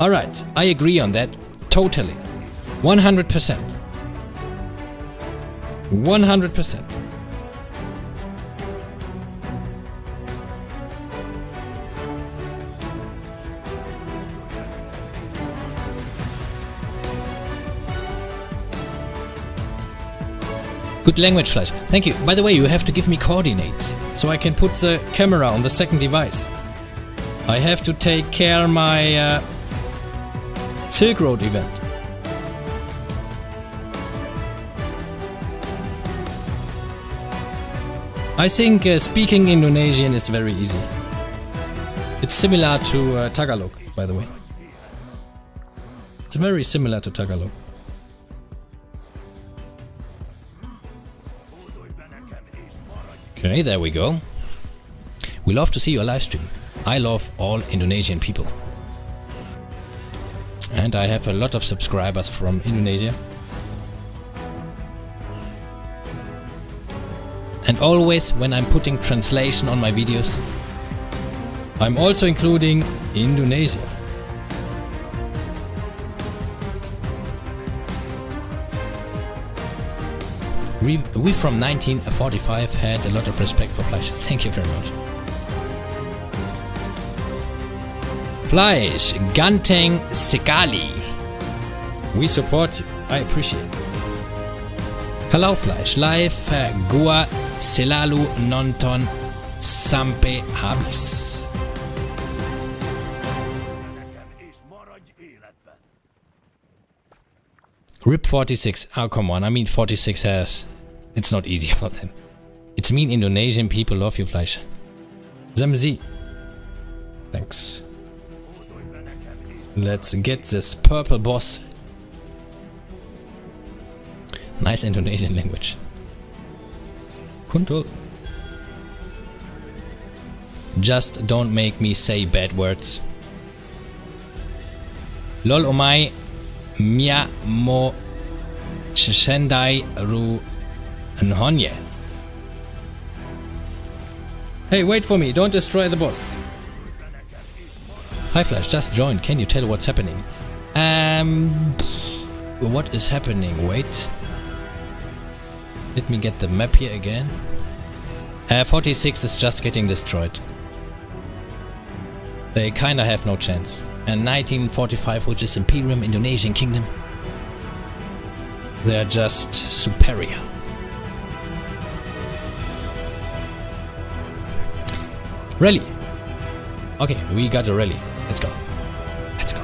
Alright, I agree on that, totally. 100%. 100%. Good language, Fleisch. Thank you. By the way, you have to give me coordinates, so I can put the camera on the second device. I have to take care of my... Silk Road event. I think speaking Indonesian is very easy. It's similar to Tagalog, by the way. It's very similar to Tagalog. Okay, there we go. We love to see your live stream. I love all Indonesian people. And I have a lot of subscribers from Indonesia. And always when I'm putting translation on my videos, I'm also including Indonesia. We from 1945 had a lot of respect for Fleisch. Thank you very much. Fleisch, Ganteng Sekali. We support you. I appreciate it. Hello Fleisch, live Gua Selalu Nonton Sampai Habis. RIP 46, oh come on, I mean 46 has, it's not easy for them. It's mean Indonesian people love you Fleisch. Zamzi. Thanks. Let's get this purple boss. Nice Indonesian language. Kuntul. Just don't make me say bad words. Lol omai. Mia mo shendai ru nhonye. Hey, wait for me, don't destroy the boss. Hi Fleisch, just joined, can you tell what's happening? What is happening? Wait. Let me get the map here again. 46 is just getting destroyed. They kinda have no chance. And 1945, which is Imperium Indonesian Kingdom, they are just superior. Rally. Okay, we got a rally. Let's go. Let's go.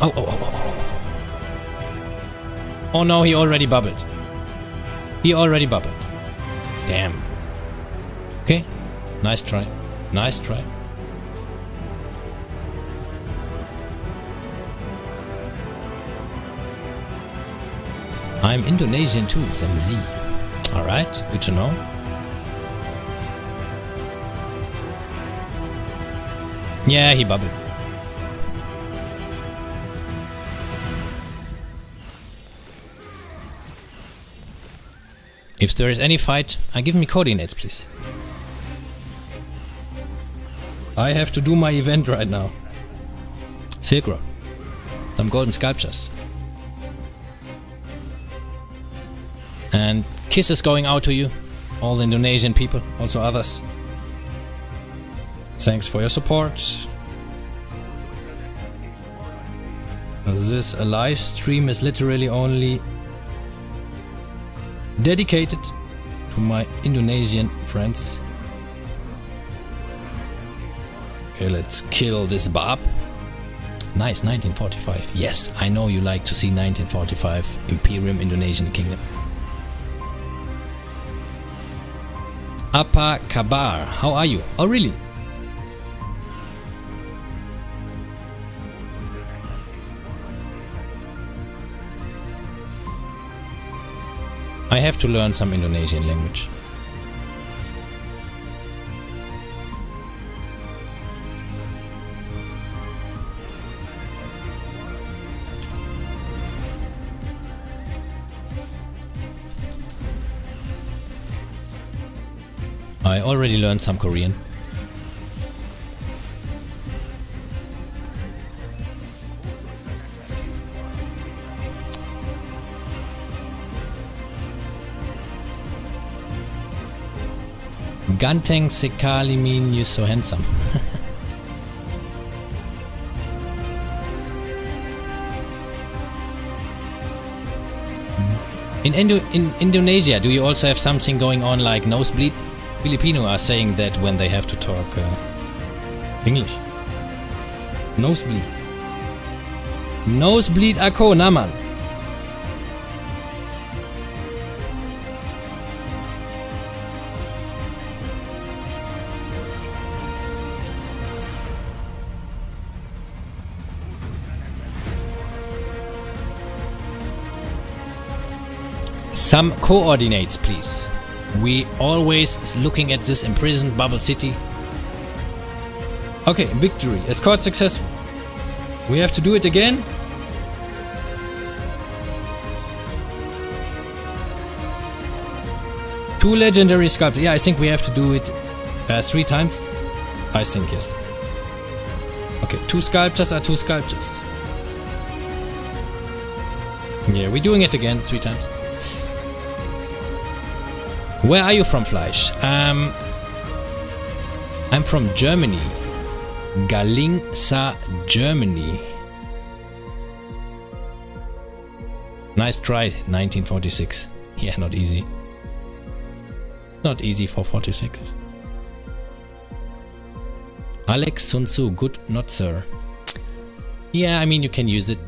Oh, oh, oh, oh. Oh no, he already bubbled. He already bubbled. Damn. Okay. Nice try. Nice try. I'm Indonesian too, Zamzi. Alright, good to know. Yeah, he bubbled. If there is any fight, give me coordinates, please. I have to do my event right now. Silk Road. Some golden sculptures. And kisses going out to you, all the Indonesian people, also others. Thanks for your support. This live stream is literally only dedicated to my Indonesian friends. Okay, let's kill this Bab. Nice, 1945. Yes, I know you like to see 1945 Imperium Indonesian Kingdom. Apa Kabar, how are you? Oh really? I have to learn some Indonesian language. I already learned some Korean. Ganteng Sekali mean you're so handsome. In Indonesia, do you also have something going on like nosebleed? Filipino are saying that when they have to talk English. Nosebleed. Nosebleed ako naman. Some coordinates, please. We always is looking at this imprisoned bubble city. Okay, victory. Escort successful. We have to do it again. Two legendary sculptures. Yeah, I think we have to do it 3 times. I think, yes. Okay, 2 sculptures are 2 sculptures. Yeah, we're doing it again 3 times. Where are you from, Fleisch? I'm from Germany. Galingsa, Germany. Nice try, 1946. Yeah, not easy. Not easy for 46. Alex, Sun Tzu, good, not sir. Yeah, I mean, you can use it.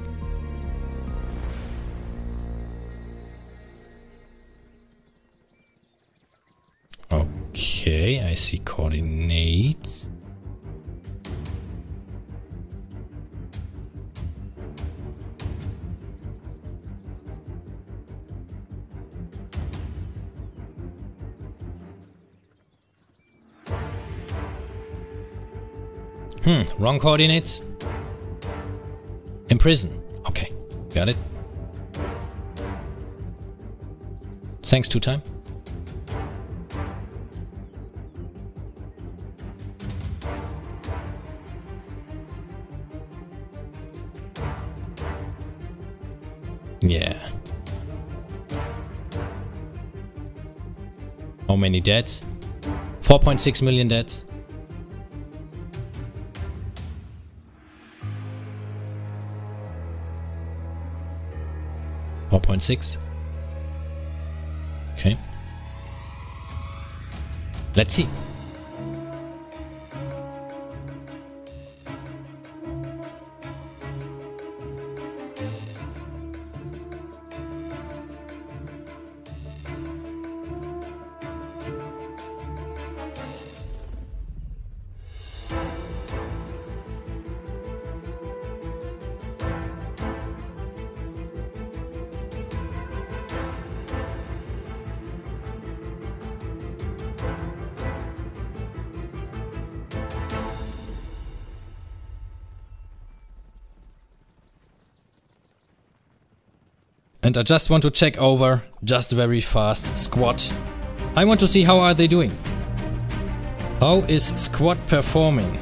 Okay, I see coordinates. Wrong coordinates. Imprison. Okay, got it. Thanks, 2 time. Yeah. How many deaths? 4.6 million deaths. Six. Okay. Let's see. And I just want to check over, just very fast, Squad. I want to see how are they doing. How is Squad performing?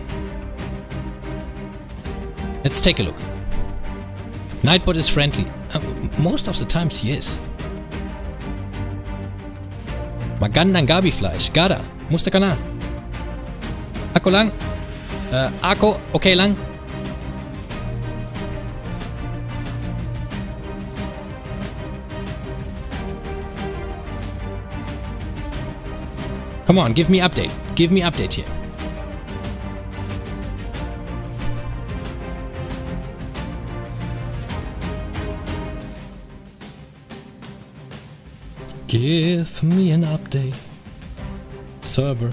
Let's take a look. Nightbot is friendly. Most of the times he is. Magandan Gabi Fleisch. Gada. Mustakana. Ako lang. Ako. Okay lang. Come on, give me update. Give me update here. Give me an update. Server.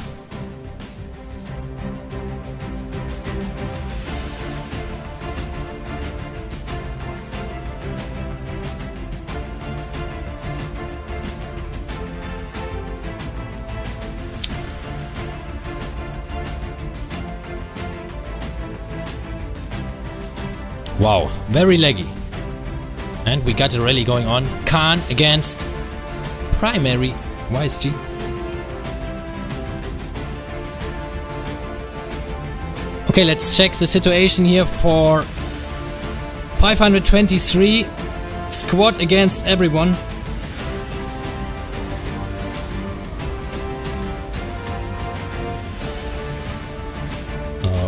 Wow, very laggy. And we got a rally going on. Khan against primary YSG. Okay, let's check the situation here for 523. Squad against everyone.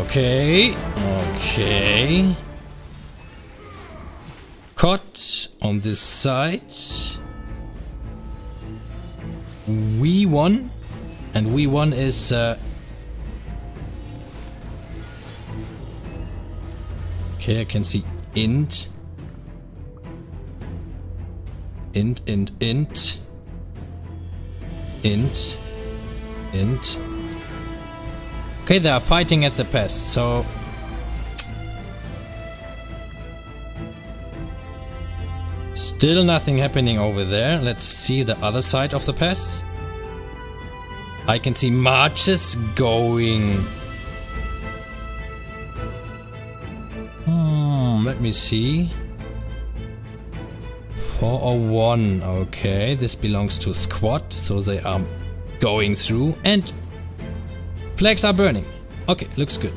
Okay, okay. Caught on this side. We won, and we won is okay. I can see int. Okay, they are fighting at the pass, so. Still nothing happening over there. Let's see the other side of the pass. I can see marches going. Let me see. 401. Okay, this belongs to squad, so they are going through and flags are burning. Okay, looks good.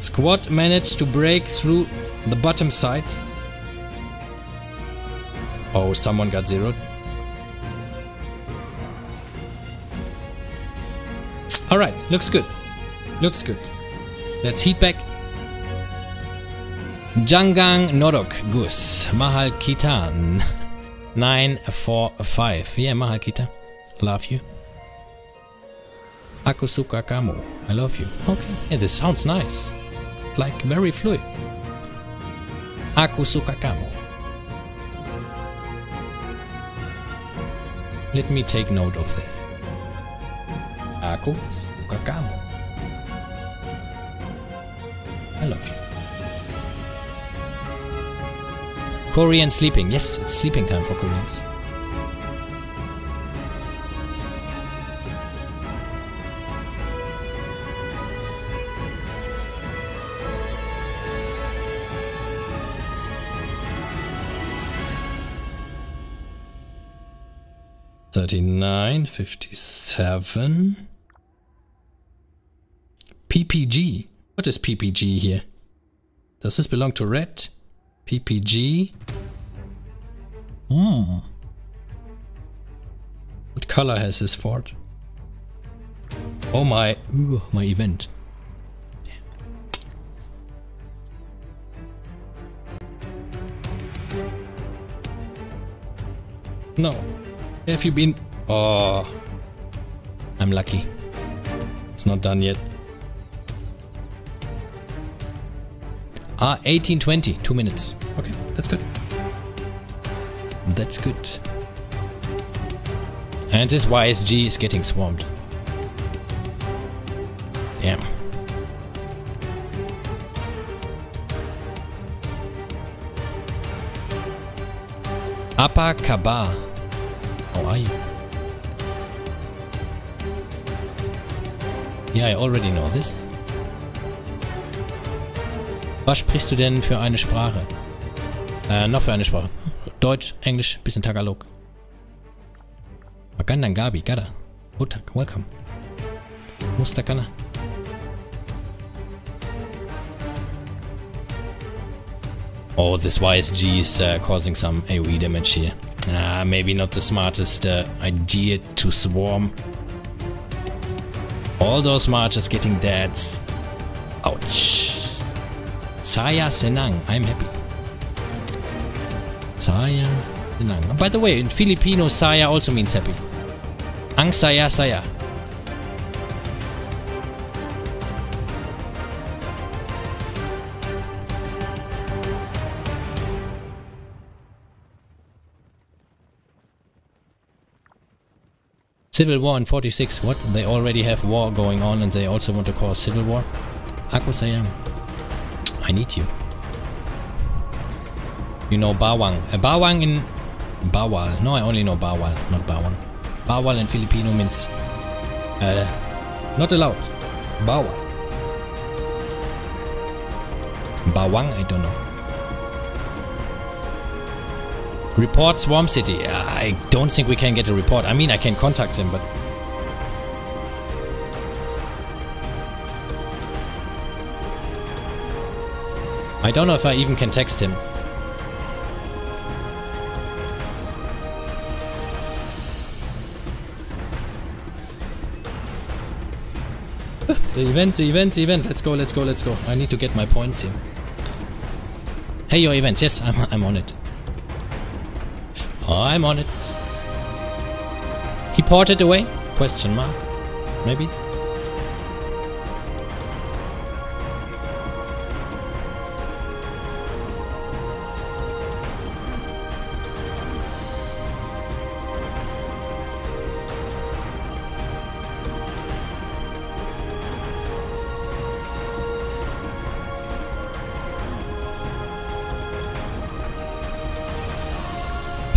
Squad managed to break through the bottom side. Oh, someone got zeroed. Alright, looks good. Looks good. Let's heat back. Jangang Norok Gus Mahal Kitan 945. Yeah, Mahal Kita. Love you. Akusuka Kamo. I love you. Okay. Yeah, this sounds nice. Like very fluid. Akusuka Kamo. Let me take note of this. Akusuka Kamo. I love you. Korean sleeping. Yes, it's sleeping time for Koreans. $39.57. PPG. What is PPG here? Does this belong to red? PPG. Hmm. What color has this fort? Oh my. Ooh, my event. Damn. No. Have you been? Oh. I'm lucky. It's not done yet. Ah, 1820, 2 minutes. Okay, that's good. That's good. And this YSG is getting swarmed. Damn. Apa Kabar. How are you? Yeah, I already know this. Was sprichst du denn für eine Sprache? Noch für eine Sprache. Deutsch, Englisch, bisschen Tagalog. Magandan Gabi, Gada. Otak, welcome. Mustakana. Oh, this YSG is causing some AoE damage here. Maybe not the smartest idea to swarm. All those marches getting dead. Ouch. Saya Senang, I'm happy. Saya Senang. By the way, in Filipino, Saya also means happy. Ang Saya Saya. Civil war in 46. What? They already have war going on and they also want to cause civil war? Ako Sayang. I need you. You know Bawang. Bawang in Bawal. No, I only know Bawal, not Bawang. Bawal in Filipino means not allowed. Bawal. Bawang, I don't know. Report Swarm City. I don't think we can get a report. I mean, I can contact him, but... I don't know if I even can text him. The event. Let's go. I need to get my points here. Hey, your events. Yes, I'm on it. I'm on it. He ported away? Question mark. Maybe.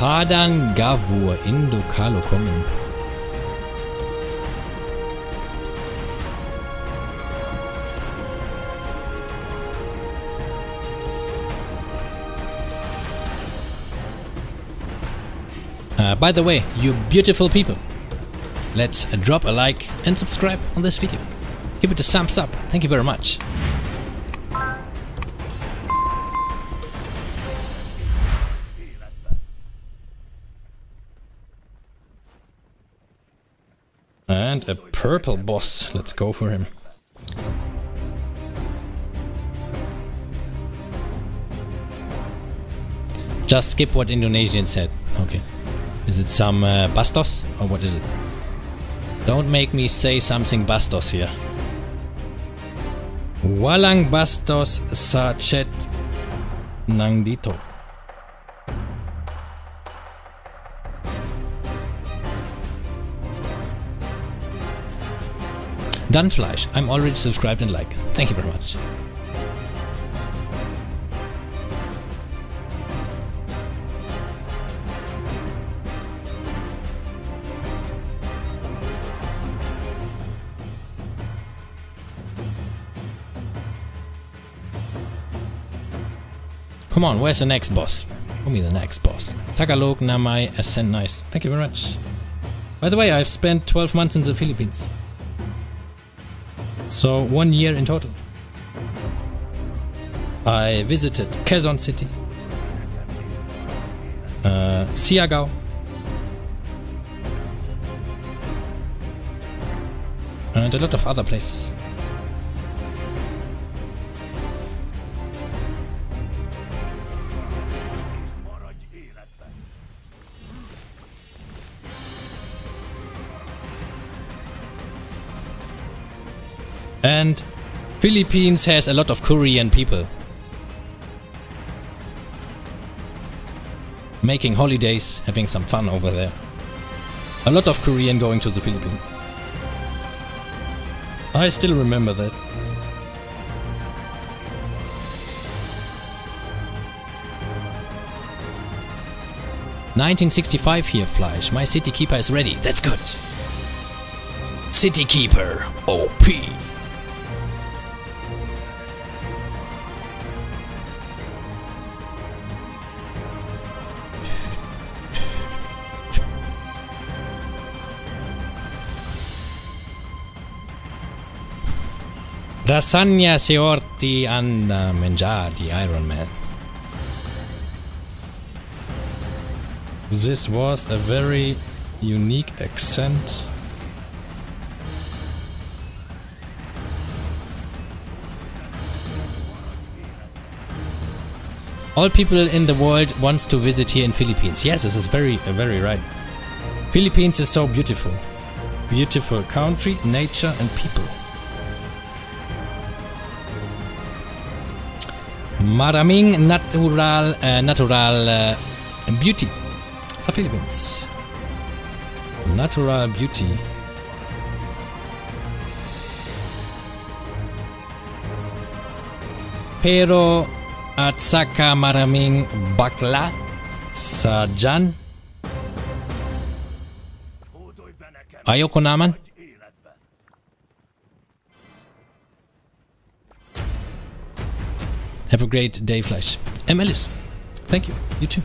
Padan Gavur, Indokalo kommen. By the way, you beautiful people, let's drop a like and subscribe on this video. Give it a thumbs up, thank you very much. And a purple boss, let's go for him. Just skip what Indonesian said, okay. Is it some bastos or what is it? Don't make me say something bastos here. Walang bastos sachet nang dito. Done Fleisch, I'm already subscribed and liked. Thank you very much. Come on, where's the next boss? Give me the next boss. Tagalog Namai Ascend Nice. Thank you very much. By the way, I've spent 12 months in the Philippines. So 1 year in total. I visited Quezon City, Siagao, and a lot of other places. And Philippines has a lot of Korean people making holidays, having some fun over there. A lot of Korean going to the Philippines. I still remember that. "1965 here, Fleisch. My City Keeper is ready. That's good. City Keeper OP." Lasagna Seorti and Menjadi, Iron Man. This was a very unique accent. All people in the world wants to visit here in Philippines. Yes, this is very right. Philippines is so beautiful. Beautiful country, nature and people. Maraming natural, beauty. The Philippines. Natural beauty. Pero at saka maraming bakla sa dyan. Ayoko naman. Have a great day, Fleisch. Ellis, thank you. You too.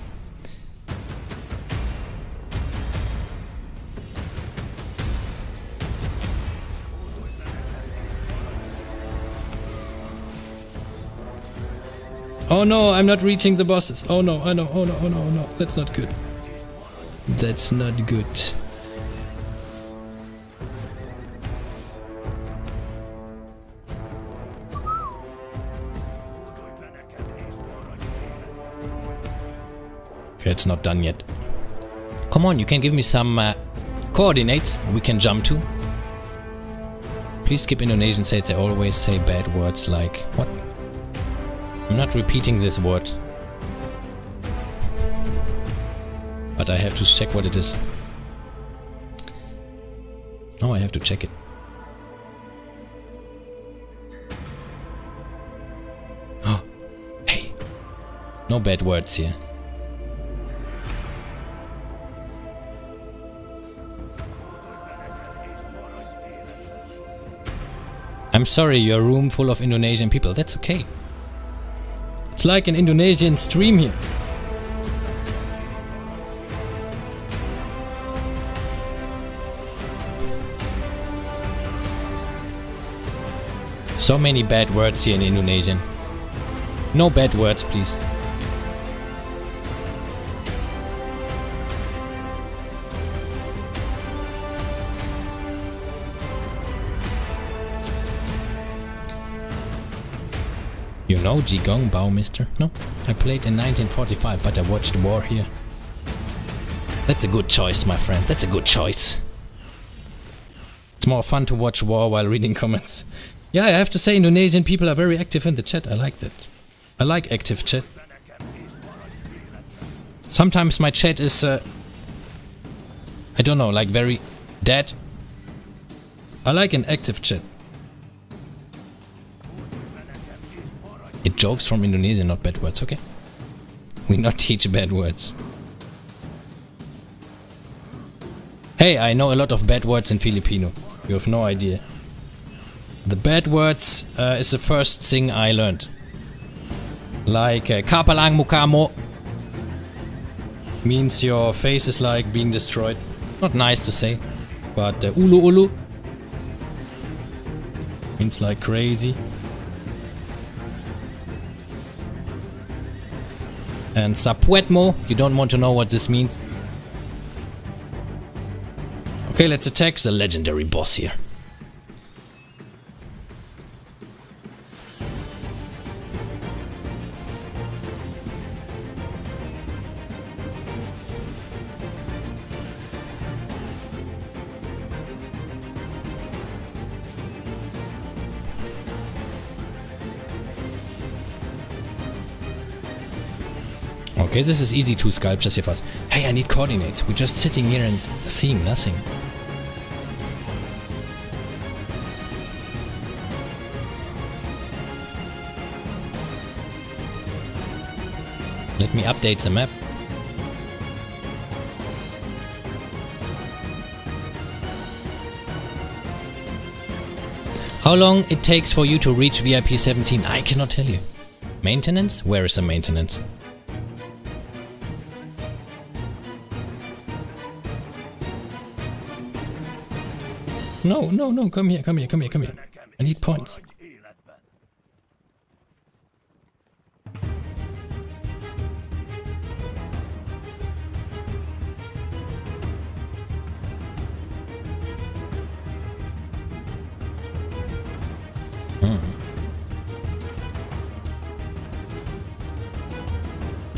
Oh no, I'm not reaching the bosses. Oh no, I know. Oh no. That's not good. That's not good. It's not done yet. Come on, you can give me some coordinates we can jump to. Please skip Indonesian states. They always say bad words like what? I'm not repeating this word. But I have to check what it is. Oh, I have to check it. Oh, hey. No bad words here. I'm sorry, your room full of Indonesian people. That's okay. It's like an Indonesian stream here. So many bad words here in Indonesian. No bad words, please. You know Jigong Bao, mister? No, I played in 1945, but I watched war here. That's a good choice, my friend. That's a good choice. It's more fun to watch war while reading comments. Yeah, I have to say Indonesian people are very active in the chat. I like that. I like active chat. Sometimes my chat is, I don't know, like very dead. I like an active chat. It jokes from Indonesia, not bad words, okay? We not teach bad words. Hey, I know a lot of bad words in Filipino. You have no idea. The bad words is the first thing I learned. Like, kapalang mukamo means your face is like being destroyed. Not nice to say, but ulu ulu means like crazy. And sapuetmo, you don't want to know what this means. Okay, let's attack the legendary boss here. Okay, this is easy to scalp just here fast. Hey, I need coordinates. We're just sitting here and seeing nothing. Let me update the map. How long it takes for you to reach VIP 17? I cannot tell you. Maintenance? Where is the maintenance? No, no, no, come here, come here, come here, come here. I need points.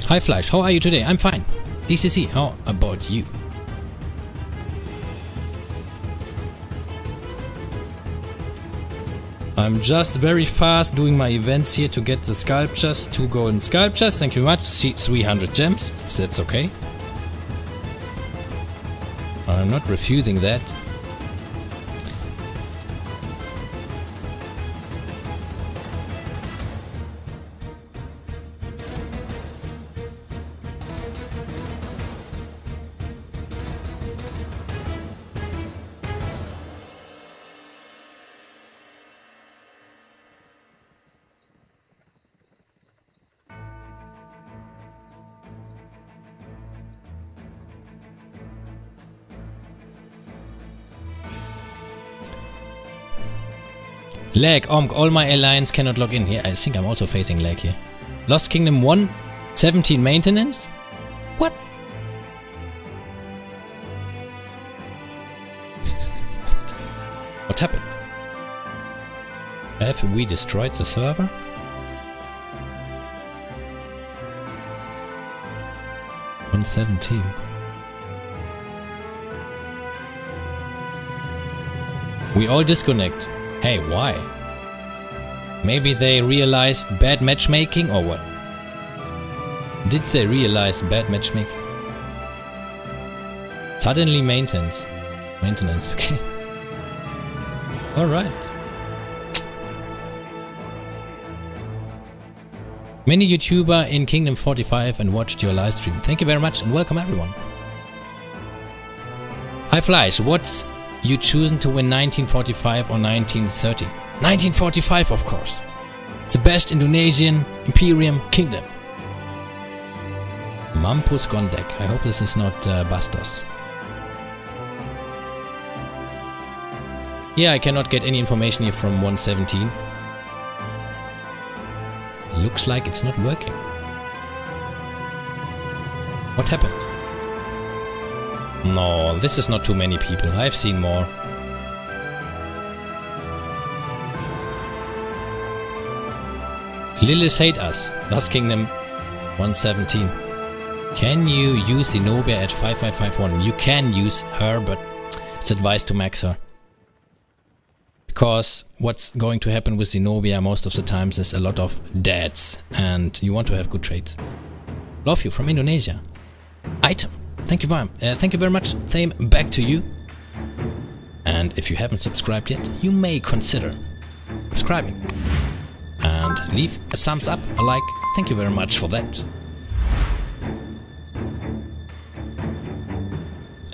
Hi Fleisch, how are you today? I'm fine. DCC, how about you? I'm just very fast doing my events here to get the sculptures, 2 golden sculptures, thank you very much, 300 gems, that's okay. I'm not refusing that. Lag, omg, all my alliance cannot log in. Here, yeah, I think I'm also facing lag here. Lost Kingdom 117 maintenance? What? What happened? Have we destroyed the server? #117. We all disconnect. Hey, why? Maybe they realized bad matchmaking or what? Did they realize bad matchmaking? Suddenly maintenance. Maintenance, okay. Alright. Many YouTuber in Kingdom 45 and watched your live stream. Thank you very much and welcome everyone. Hi Fleisch, what's you choosing to win 1945 or 1930? 1945, of course. The best Indonesian Imperium Kingdom. Mampus Gondek. I hope this is not Bastos. Yeah, I cannot get any information here from 117. Looks like it's not working. What happened? No, this is not too many people. I've seen more. Lilith hate us. Lost Kingdom 117. Can you use Zenobia at 5551? You can use her, but it's advised to max her. Because what's going to happen with Zenobia most of the times is a lot of dads, and you want to have good traits. Love you from Indonesia. Item. Thank you very much. Same back to you. And if you haven't subscribed yet, you may consider subscribing. And leave a thumbs up, a like. Thank you very much for that.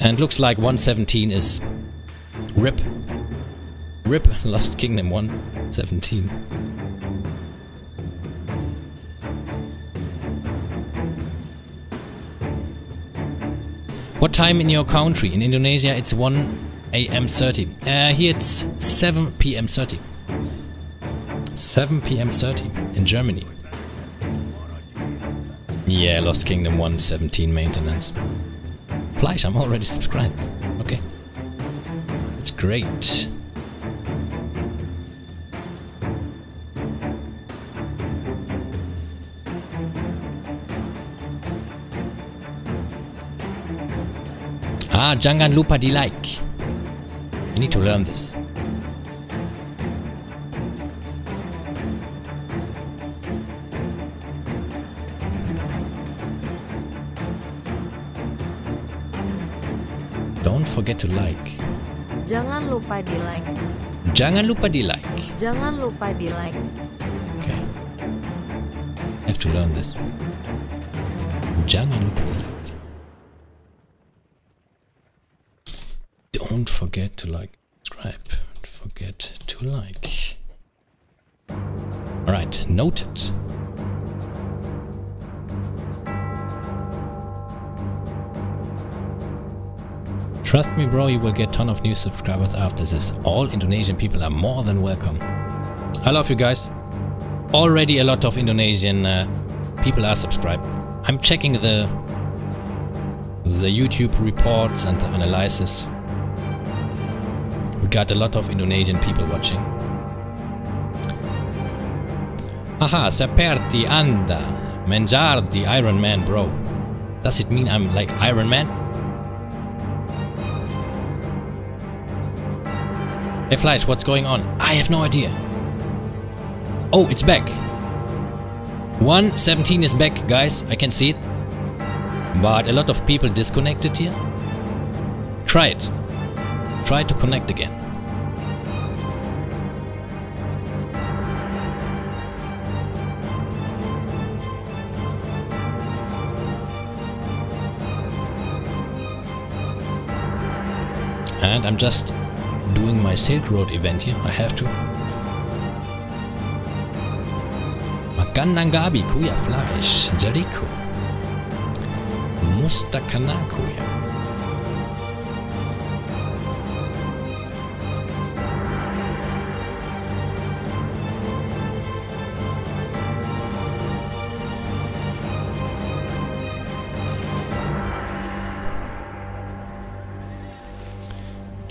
And looks like 117 is RIP. RIP Lost Kingdom 117. What time in your country? In Indonesia it's 1 AM 30. Here it's 7 PM 30. 7 PM 30 in Germany. Yeah, Lost Kingdom 117 maintenance. Fleisch, I'm already subscribed. Okay. It's great. Ah, Janganlupa di like. You need to learn this. Don't forget to like. Jangan lupa di like. Jangan lupa di like. Jangan lupa di like. Okay. I have to learn this. Jangan lupa di like. Don't forget to like, subscribe, don't forget to like. Alright, noted. Trust me bro, you will get a ton of new subscribers after this. All Indonesian people are more than welcome. I love you guys. Already a lot of Indonesian people are subscribed. I'm checking the YouTube reports and the analysis. We got a lot of Indonesian people watching. Aha, saperti anda, menjar the Iron Man, bro. Does it mean I'm like Iron Man? Hey Fleisch, what's going on? I have no idea. Oh, it's back. 117 is back, guys. I can see it. But a lot of people disconnected here. Try it. Try to connect again. And I'm just doing my Silk Road event here. I have to. Makanangabi kuya Fleisch, Jericho. Mustakana kuya.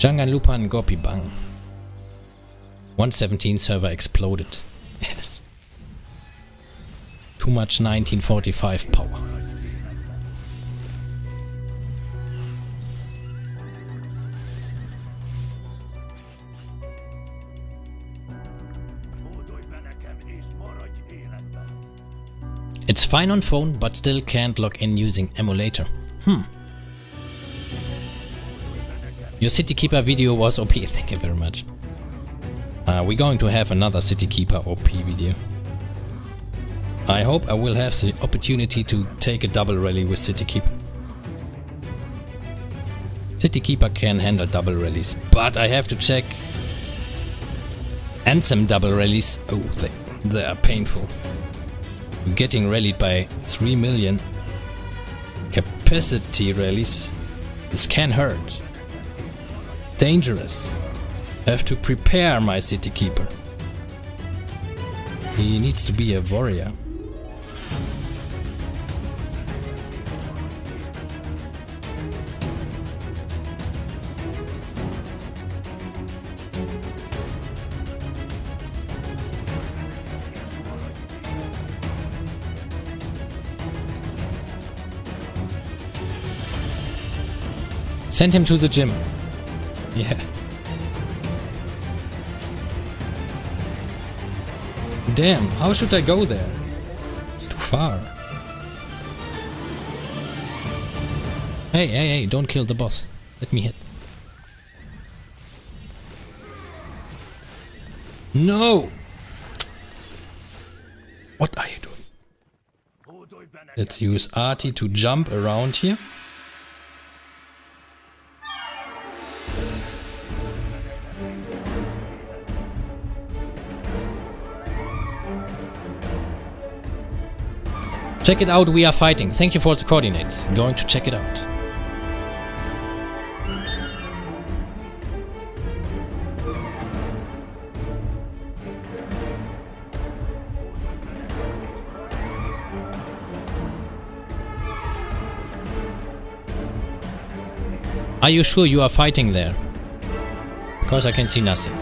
Janganlupa and Gopi Bang. 117 server exploded. Yes. Too much 1945 power. It's fine on phone, but still can't log in using emulator. Your City Keeper video was OP, thank you very much. We're going to have another City Keeper OP video. I hope I will have the opportunity to take a double rally with City Keeper. City Keeper can handle double rallies, but I have to check and some double rallies. Oh, they are painful. We're getting rallied by 3 million capacity rallies. This can hurt. Dangerous. I have to prepare my city keeper. He needs to be a warrior. Send him to the gym. Yeah. Damn, how should I go there? It's too far. Hey, hey, hey, don't kill the boss. Let me hit. No! What are you doing? Let's use Artie to jump around here. Check it out, we are fighting. Thank you for the coordinates. I'm going to check it out. Are you sure you are fighting there? Because I can see nothing.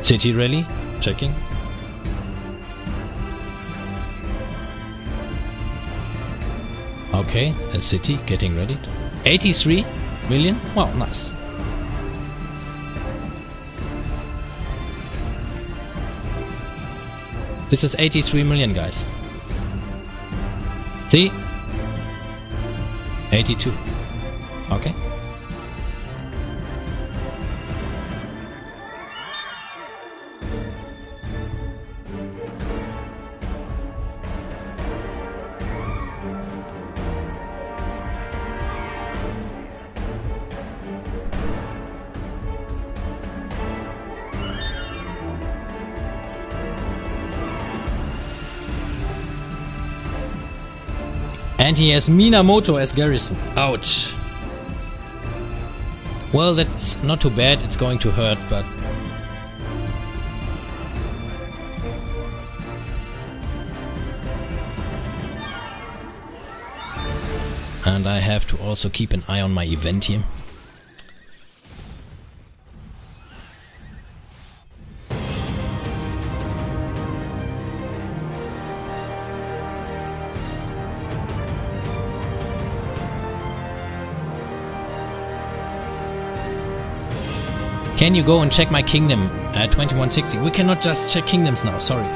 City rally, checking. Okay, a city getting ready. 83 million? Wow, nice. This is 83 million, guys. See? 82. Okay. And he has Minamoto as garrison. Ouch. Well, that's not too bad. It's going to hurt, but... And I have to also keep an eye on my event here. Can you go and check my kingdom at 2160? We cannot just check kingdoms now, sorry.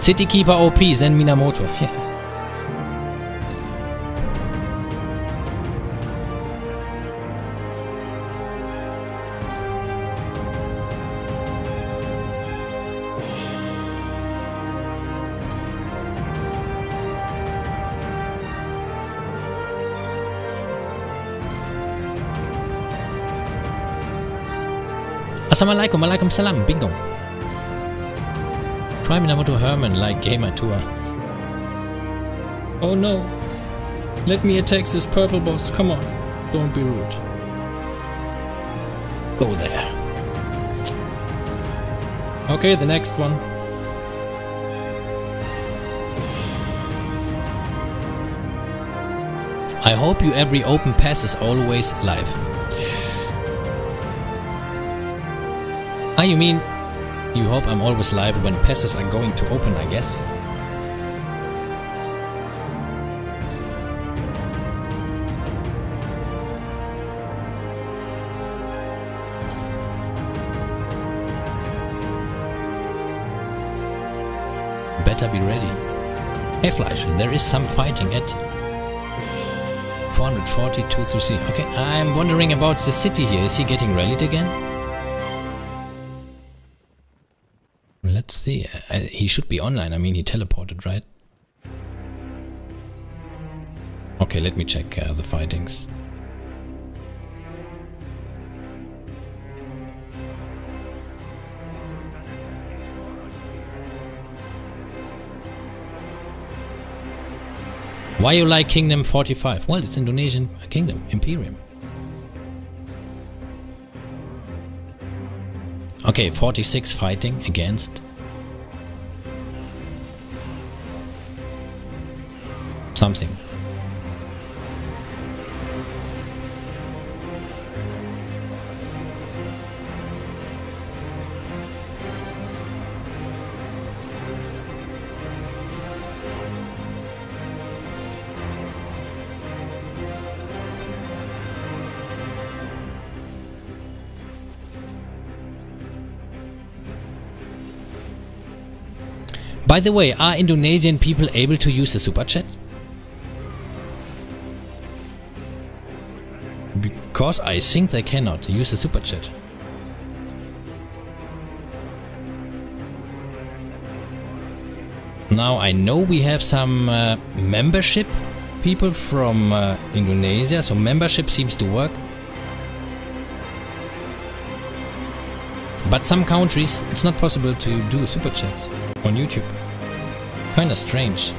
City Keeper OP, then Minamoto. Assalamualaikum, alaikum salam, bingo. Try Minamoto Herman like Gamer Tour. Oh no. Let me attack this purple boss, come on. Don't be rude. Go there. Okay, the next one. I hope you every open pass is always live. Ah, you mean, you hope I'm always live when passes are going to open, I guess? Better be ready. Hey Fleisch, there is some fighting at 442 through C. Okay, I'm wondering about the city here. Is he getting rallied again? see. He should be online. I mean, he teleported, right? Okay, let me check the fightings. Why you like Kingdom 45? Well, it's Indonesian Kingdom, Imperium. Okay, 46 fighting against. Something. By the way, are Indonesian people able to use the super chat? Because I think they cannot use the super chat. Now I know we have some membership people from Indonesia, so membership seems to work. But some countries, it's not possible to do super chats on YouTube. Kinda strange.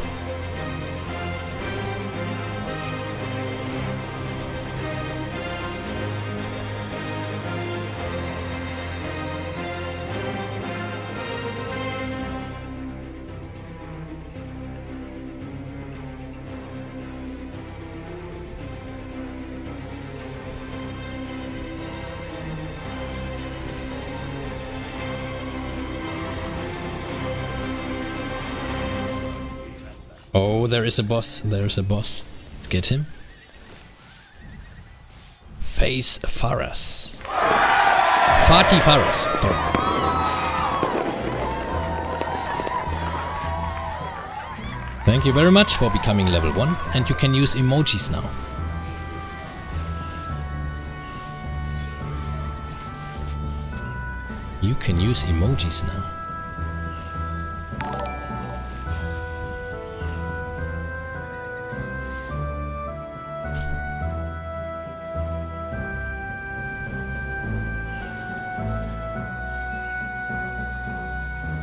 Oh, there is a boss. There is a boss. Let's get him. Face Faras. Fatih Faras. Thank you very much for becoming level 1, and you can use emojis now. You can use emojis now.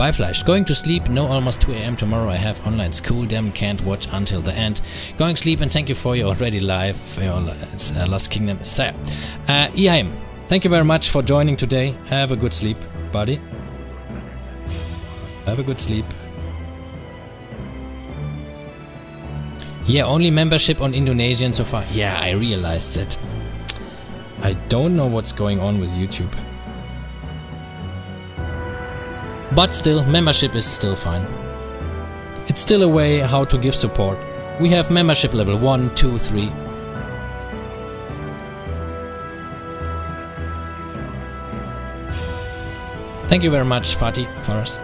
Bye Fleisch. Going to sleep. No, almost 2 AM tomorrow. I have online school. Damn, can't watch until the end. Going to sleep, and thank you for your already live Lost Kingdom. Ihaim, thank you very much for joining today. Have a good sleep, buddy. Have a good sleep. Yeah, only membership on Indonesian so far. Yeah, I realized that. I don't know what's going on with YouTube. But still, membership is still fine. It's still a way how to give support. We have membership level 1, 2, 3. Thank you very much, Fatih Faras.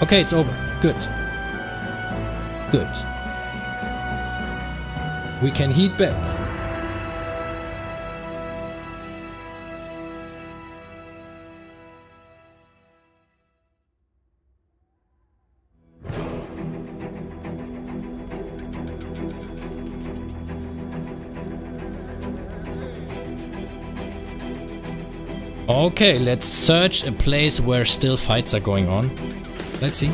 Okay, it's over. Good. Good. We can heat back. Okay, let's search a place where still fights are going on. Let's see.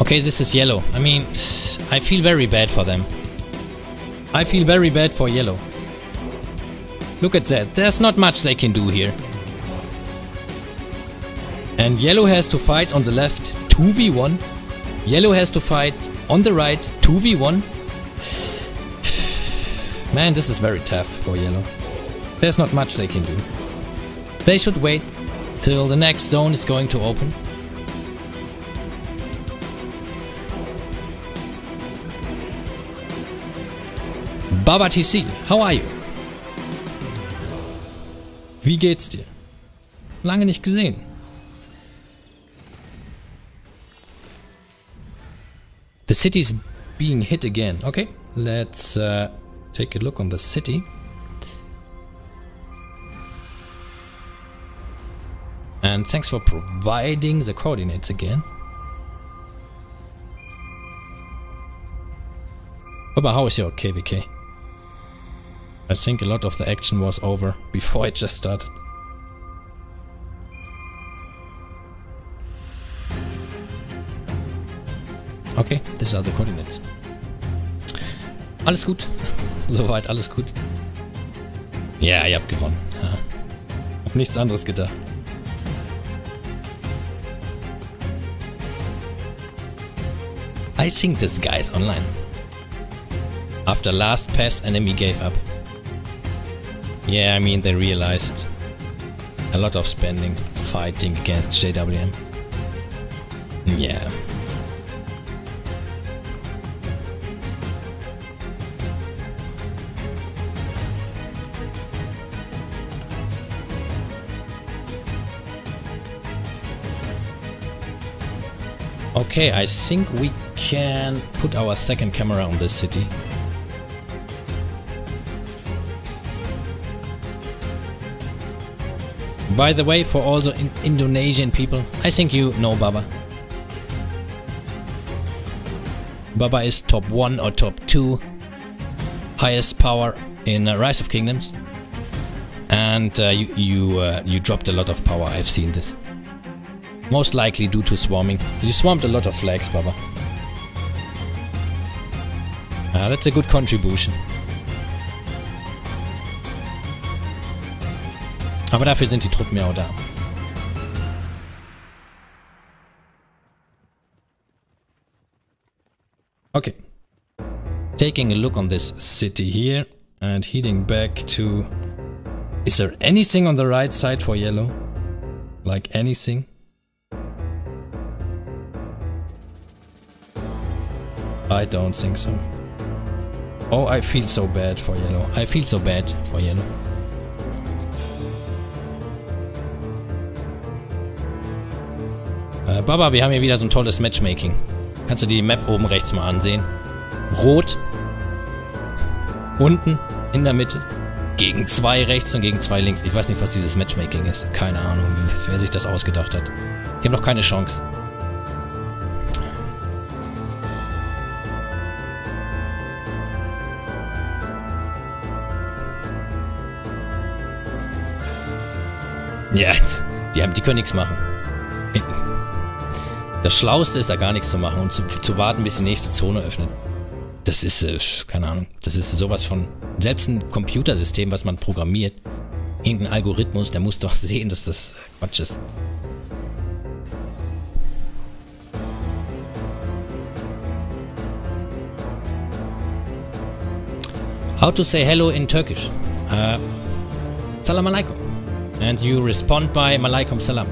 Okay, this is yellow. I mean, I feel very bad for them. I feel very bad for yellow. Look at that, there's not much they can do here. And yellow has to fight on the left 2v1. Yellow has to fight on the right 2v1. Man, this is very tough for yellow. There's not much they can do. They should wait till the next zone is going to open. Baba TC, how are you? Wie geht's dir? Lange nicht gesehen. The city's being hit again. Okay, let's take a look on the city. And thanks for providing the coordinates again. But how is your KVK? I think a lot of the action was over before it just started. Okay, these are the coordinates. Alles gut. Soweit alles gut. Ja, ihr habt gewonnen. Ja. Hab nichts anderes gedacht. I think this guy is online. After last pass, enemy gave up. Yeah, I mean, they realized a lot of spending fighting against JWM. Yeah. Okay, I think we can put our second camera on this city. By the way, for all the Indonesian people, I think you know Baba. Baba is top 1 or top 2 highest power in Rise of Kingdoms. And you dropped a lot of power, I've seen this. Most likely due to swarming. You swarmed a lot of flags, Baba. That's a good contribution. Aber dafür sind die Truppen ja auch da. Okay. Taking a look on this city here and heading back to... Is there anything on the right side for yellow? Like anything? I don't think so. Oh, I feel so bad for yellow. I feel so bad for yellow. Baba, wir haben hier wieder so ein tolles Matchmaking. Kannst du die Map oben rechts mal ansehen? Rot. Unten. In der Mitte. Gegen 2 rechts und gegen 2 links. Ich weiß nicht, was dieses Matchmaking ist. Keine Ahnung, wer sich das ausgedacht hat. Ich habe noch keine Chance. Ja, die können nichts machen. Das Schlauste ist, da gar nichts zu machen und zu warten, bis die nächste Zone öffnet. Das ist, keine Ahnung, das ist sowas von... Selbst ein Computersystem, was man programmiert, irgendein Algorithmus, der muss doch sehen, dass das Quatsch ist. How to say hello in Turkish? Salam alaikum. And you respond by malaikum salam.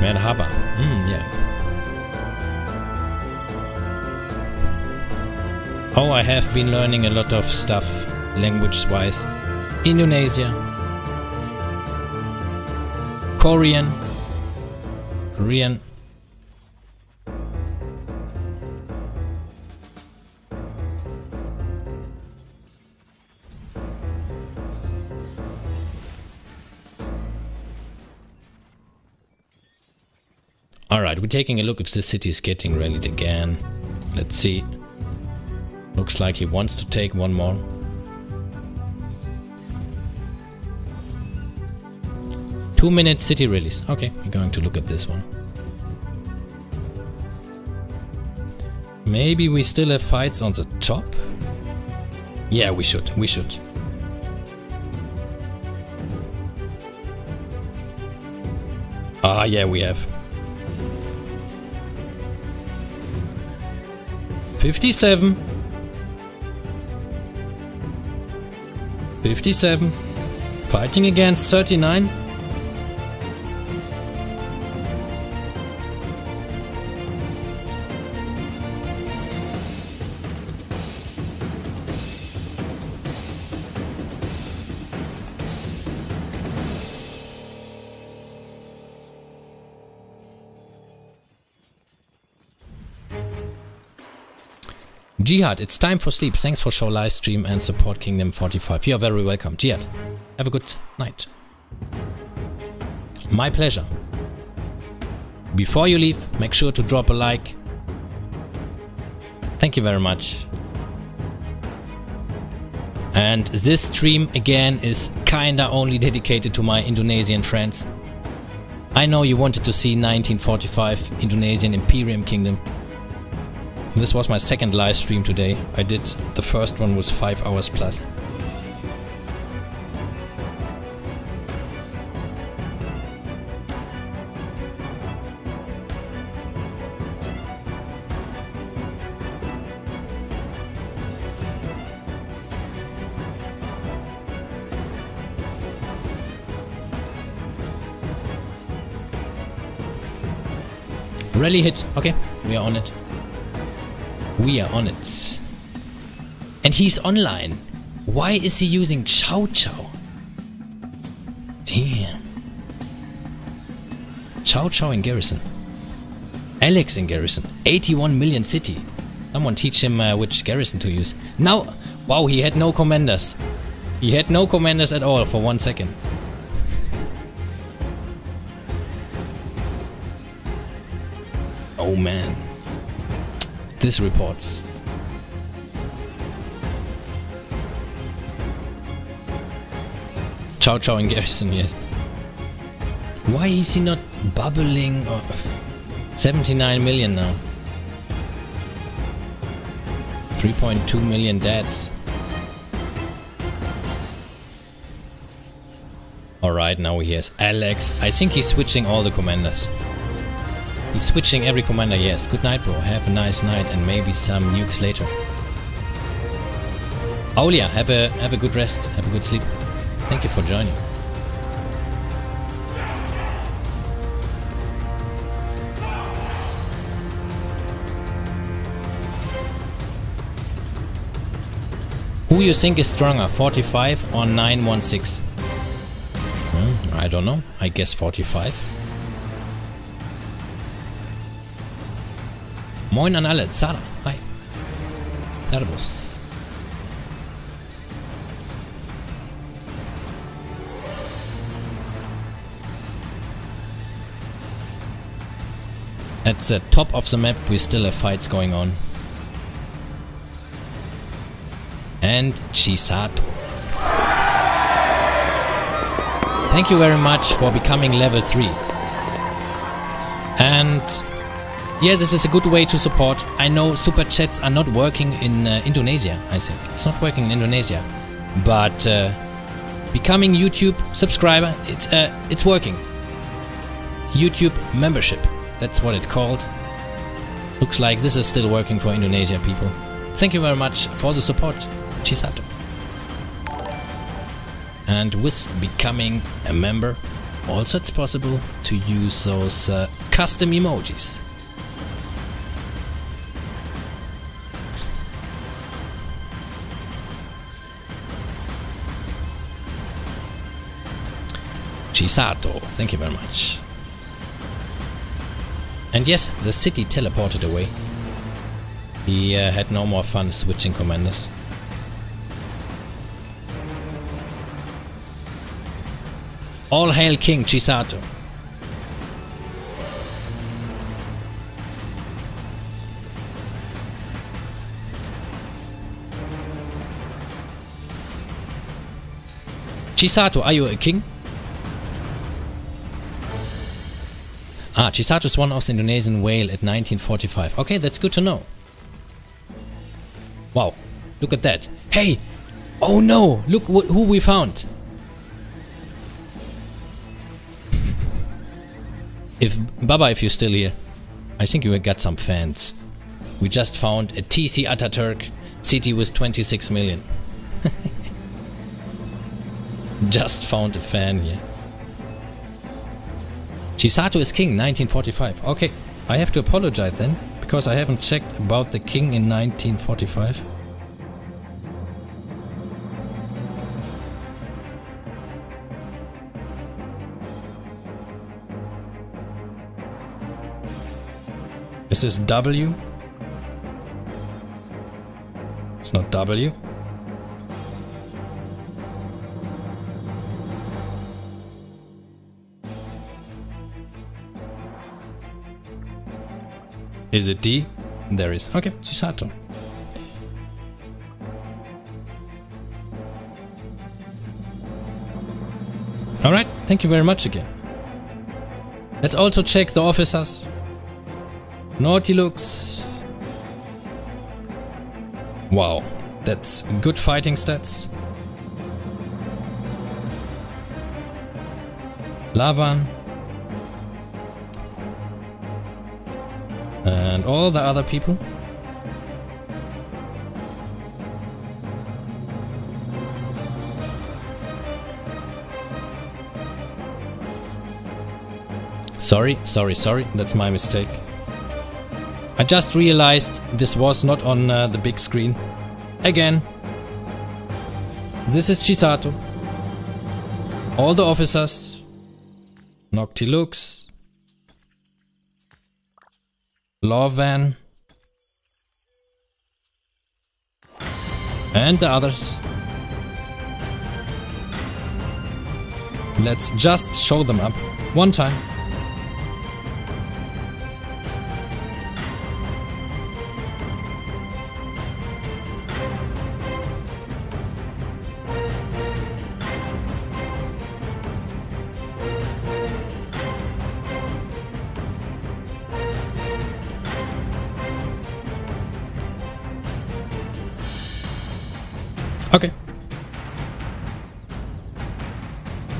Merhaba. Yeah. Oh, I have been learning a lot of stuff language-wise. Indonesia. Korean. Alright, we're taking a look if the city is getting rallied again. Let's see. Looks like he wants to take one more. Two-minute city release. Okay, we're going to look at this one. Maybe we still have fights on the top? Yeah, we should. Ah, yeah, we have. 57 57, fighting against 39. Jihad, it's time for sleep. Thanks for show, live stream and support Kingdom 45. You are very welcome. Jihad, have a good night. My pleasure. Before you leave, make sure to drop a like. Thank you very much. And this stream again is kinda only dedicated to my Indonesian friends. I know you wanted to see 1945 Indonesian Imperium Kingdom. This was my second live stream today. I did the first one was 5 hours plus. Rally hit. Okay, we are on it. We are on it. And he's online. Why is he using Chow Chow? Damn. Chow Chow in garrison. Alex in garrison. 81 million city. Someone teach him which garrison to use. Now, wow, he had no commanders. He had no commanders at all for 1 second. Oh man. This reports. Chow Chow in garrison, yeah. Why is he not bubbling? Or 79 million now. 3.2 million deaths. Alright, now he has Alex. I think he's switching all the commanders. Switching every commander, yes. Good night, bro. Have a nice night and maybe some nukes later. Aulia, have a good rest. Have a good sleep. Thank you for joining. Who you think is stronger, 45 or 916? I don't know. I guess 45. Moin an alle, Zara, hi. Servus. At the top of the map we still have fights going on. And Chisato. Thank you very much for becoming level 3. And yeah, this is a good way to support. I know super chats are not working in Indonesia, I think. It's not working in Indonesia. But becoming YouTube subscriber, it's working. YouTube membership, that's what it's called. Looks like this is still working for Indonesia people. Thank you very much for the support, Chisato. And with becoming a member, also it's possible to use those custom emojis. Chisato, thank you very much. And yes, the city teleported away. He had no more fun switching commanders. All hail King Chisato. Chisato, are you a king? Ah, Chisato is one of the Indonesian whale at 1945. Okay, that's good to know. Wow, look at that. Hey! Oh no! Look who we found! Baba, if you're still here, I think you got some fans. We just found a TC Ataturk city with 26 million. Just found a fan here. Shisato is king, 1945. Okay, I have to apologize then, because I haven't checked about the king in 1945. Is this W? It's not W. Is it D? There is. Okay, Shisato. Alright, thank you very much again. Let's also check the officers. Naughty looks. Wow, that's good fighting stats. Lavan. And all the other people. Sorry, that's my mistake. I just realized this was not on the big screen. Again. This is Shisato. All the officers. Noctilux. Lavan and the others. Let's just show them up one time.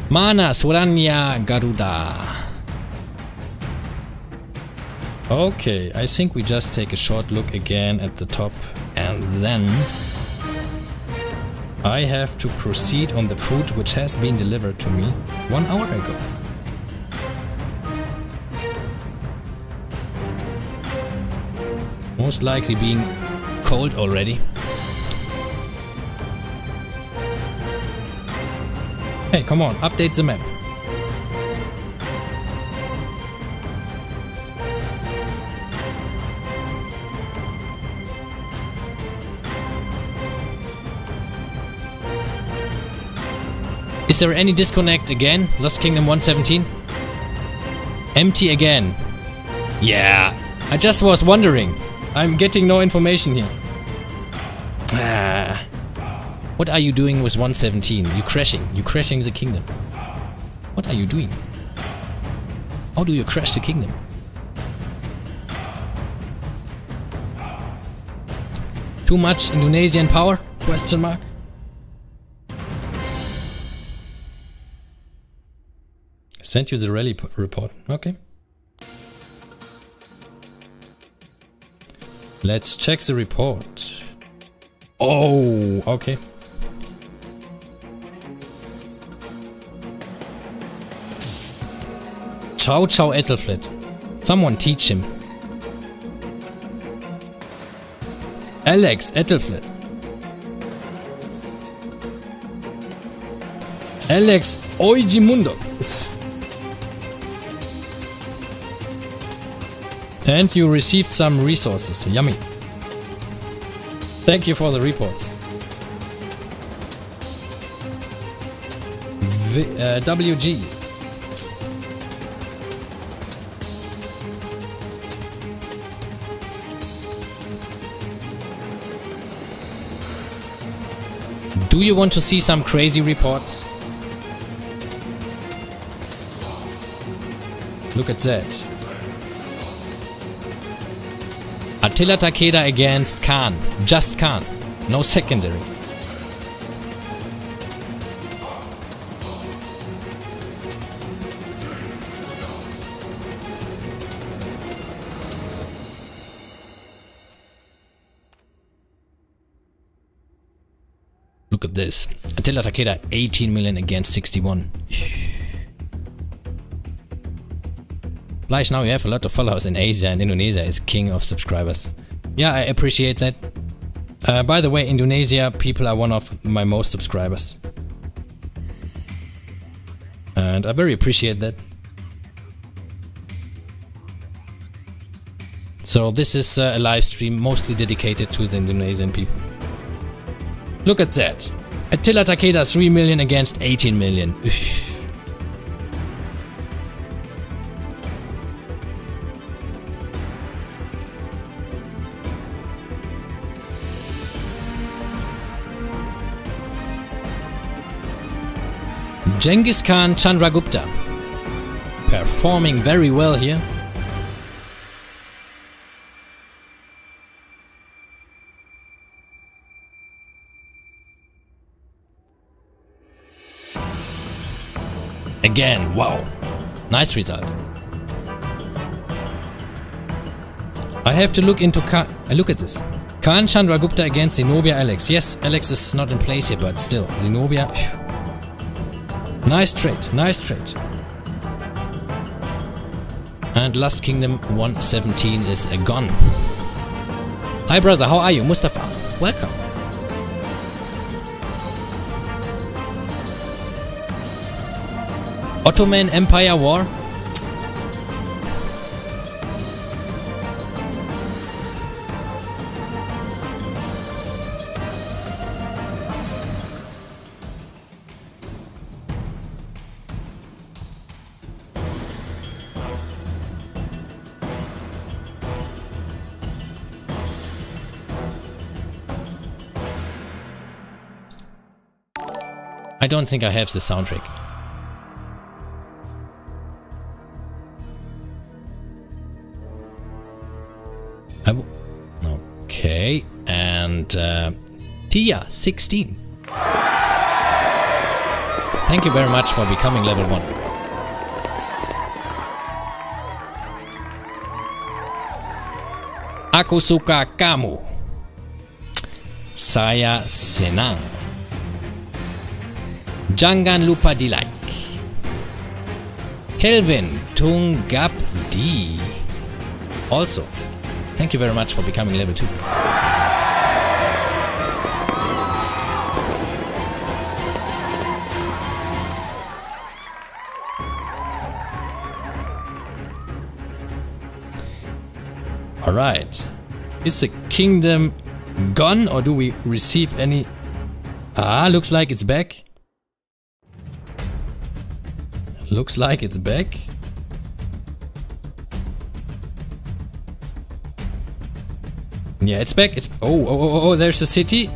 Mana Suranya Garuda. Okay, I think we just take a short look again at the top, and then I have to proceed on the food which has been delivered to me 1 hour ago. Most likely being cold already. Hey, come on, update the map. Is there any disconnect again? Lost Kingdom 117? Empty again. Yeah, I just was wondering. I'm getting no information here. What are you doing with 117? You're crashing the kingdom. What are you doing? How do you crash the kingdom? Too much Indonesian power? Question mark. Sent you the rally report. Okay. Let's check the report. Oh, okay. Chow Chow Ethelfled. Someone teach him. Alex Ethelfled. Alex Oijimundo. And you received some resources. Yummy. Thank you for the reports. WG. Do you want to see some crazy reports? Look at that. Attila Takeda against Khan. Just Khan. No secondary. Look at this. Attila Takeda, 18 million against 61. Fleisch, now you have a lot of followers in Asia, and Indonesia is king of subscribers. Yeah, I appreciate that. By the way, Indonesia people are one of my most subscribers. And I very appreciate that. So this is a live stream mostly dedicated to the Indonesian people. Look at that. Attila Takeda 3 million against 18 million. Genghis Khan, Chandragupta, performing very well here. Again, wow, nice result. I have to look into Khan. Look at this. Khan, Chandragupta against Zenobia, Alex. Yes, Alex is not in place here, but still, Zenobia. Nice trade, nice trade. And Lost Kingdom 117 is gone. Hi brother, how are you? Mustafa, welcome. Ottoman Empire War? I don't think I have the soundtrack. Okay, and Tia 16. Thank you very much for becoming level 1. Akusuka Kamu, Saya Senang, Jangan lupa di like. Kelvin Tunggabdi, also thank you very much for becoming level 2. Alright, is the kingdom gone or do we receive any? Ah, looks like it's back. Looks like it's back. Yeah, it's back. It's oh, there's a city.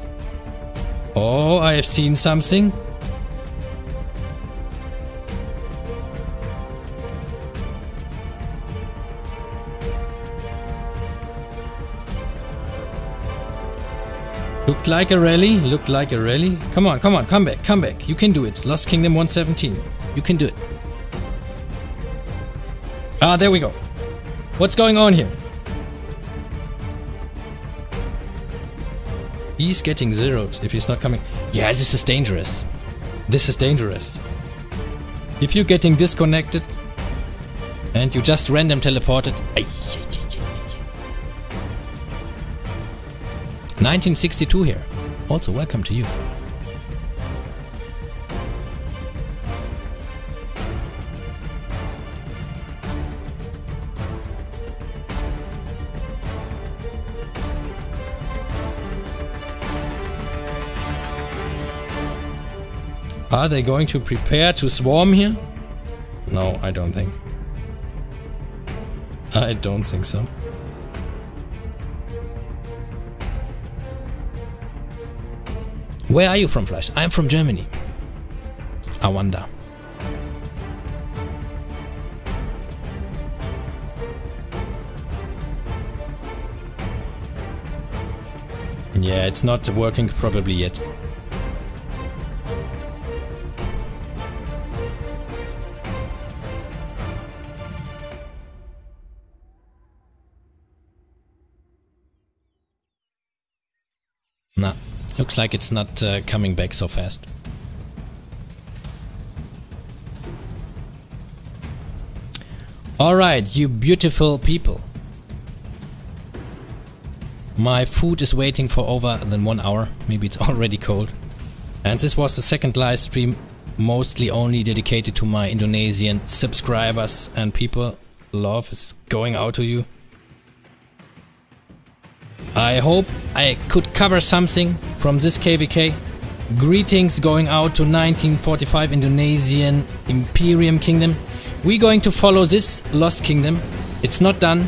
Oh, I have seen something. Looked like a rally. Looked like a rally. Come on, come on, come back, come back. You can do it. Lost Kingdom 117. You can do it. Ah, there we go. What's going on here? He's getting zeroed if he's not coming. Yeah, this is dangerous. This is dangerous. If you're getting disconnected and you just random teleported. 1962 here. Also, welcome to you. Are they going to prepare to swarm here? No, I don't think. I don't think so. Where are you from, Fleisch? I'm from Germany. I wonder. Yeah, it's not working probably yet. Looks like it's not coming back so fast. Alright, you beautiful people. My food is waiting for over than 1 hour. Maybe it's already cold. And this was the second live stream, mostly only dedicated to my Indonesian subscribers and people. Love is going out to you. I hope I could cover something from this KVK. Greetings going out to 1945 Indonesian Imperium Kingdom. We're going to follow this Lost Kingdom. It's not done.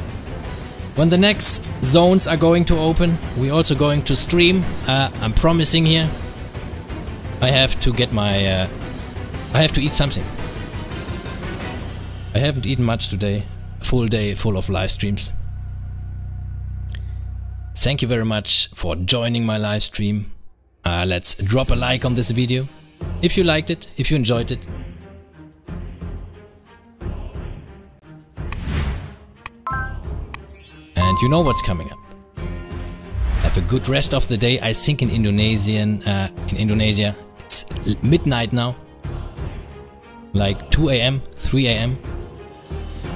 When the next zones are going to open, we're also going to stream. I'm promising here. I have to get my... I have to eat something. I haven't eaten much today. Full day full of live streams. Thank you very much for joining my live stream. Let's drop a like on this video. If you liked it, if you enjoyed it. And you know what's coming up. Have a good rest of the day. I think in Indonesia it's midnight now, like 2 AM, 3 AM.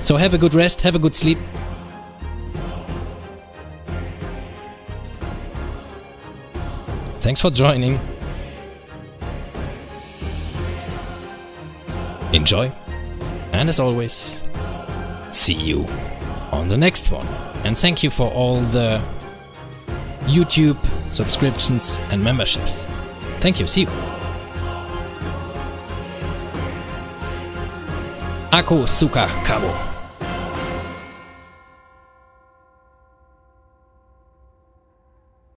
So have a good rest, have a good sleep. Thanks for joining. Enjoy, and as always, see you on the next one. And thank you for all the YouTube subscriptions and memberships. Thank you, see you. Aku suka kamu.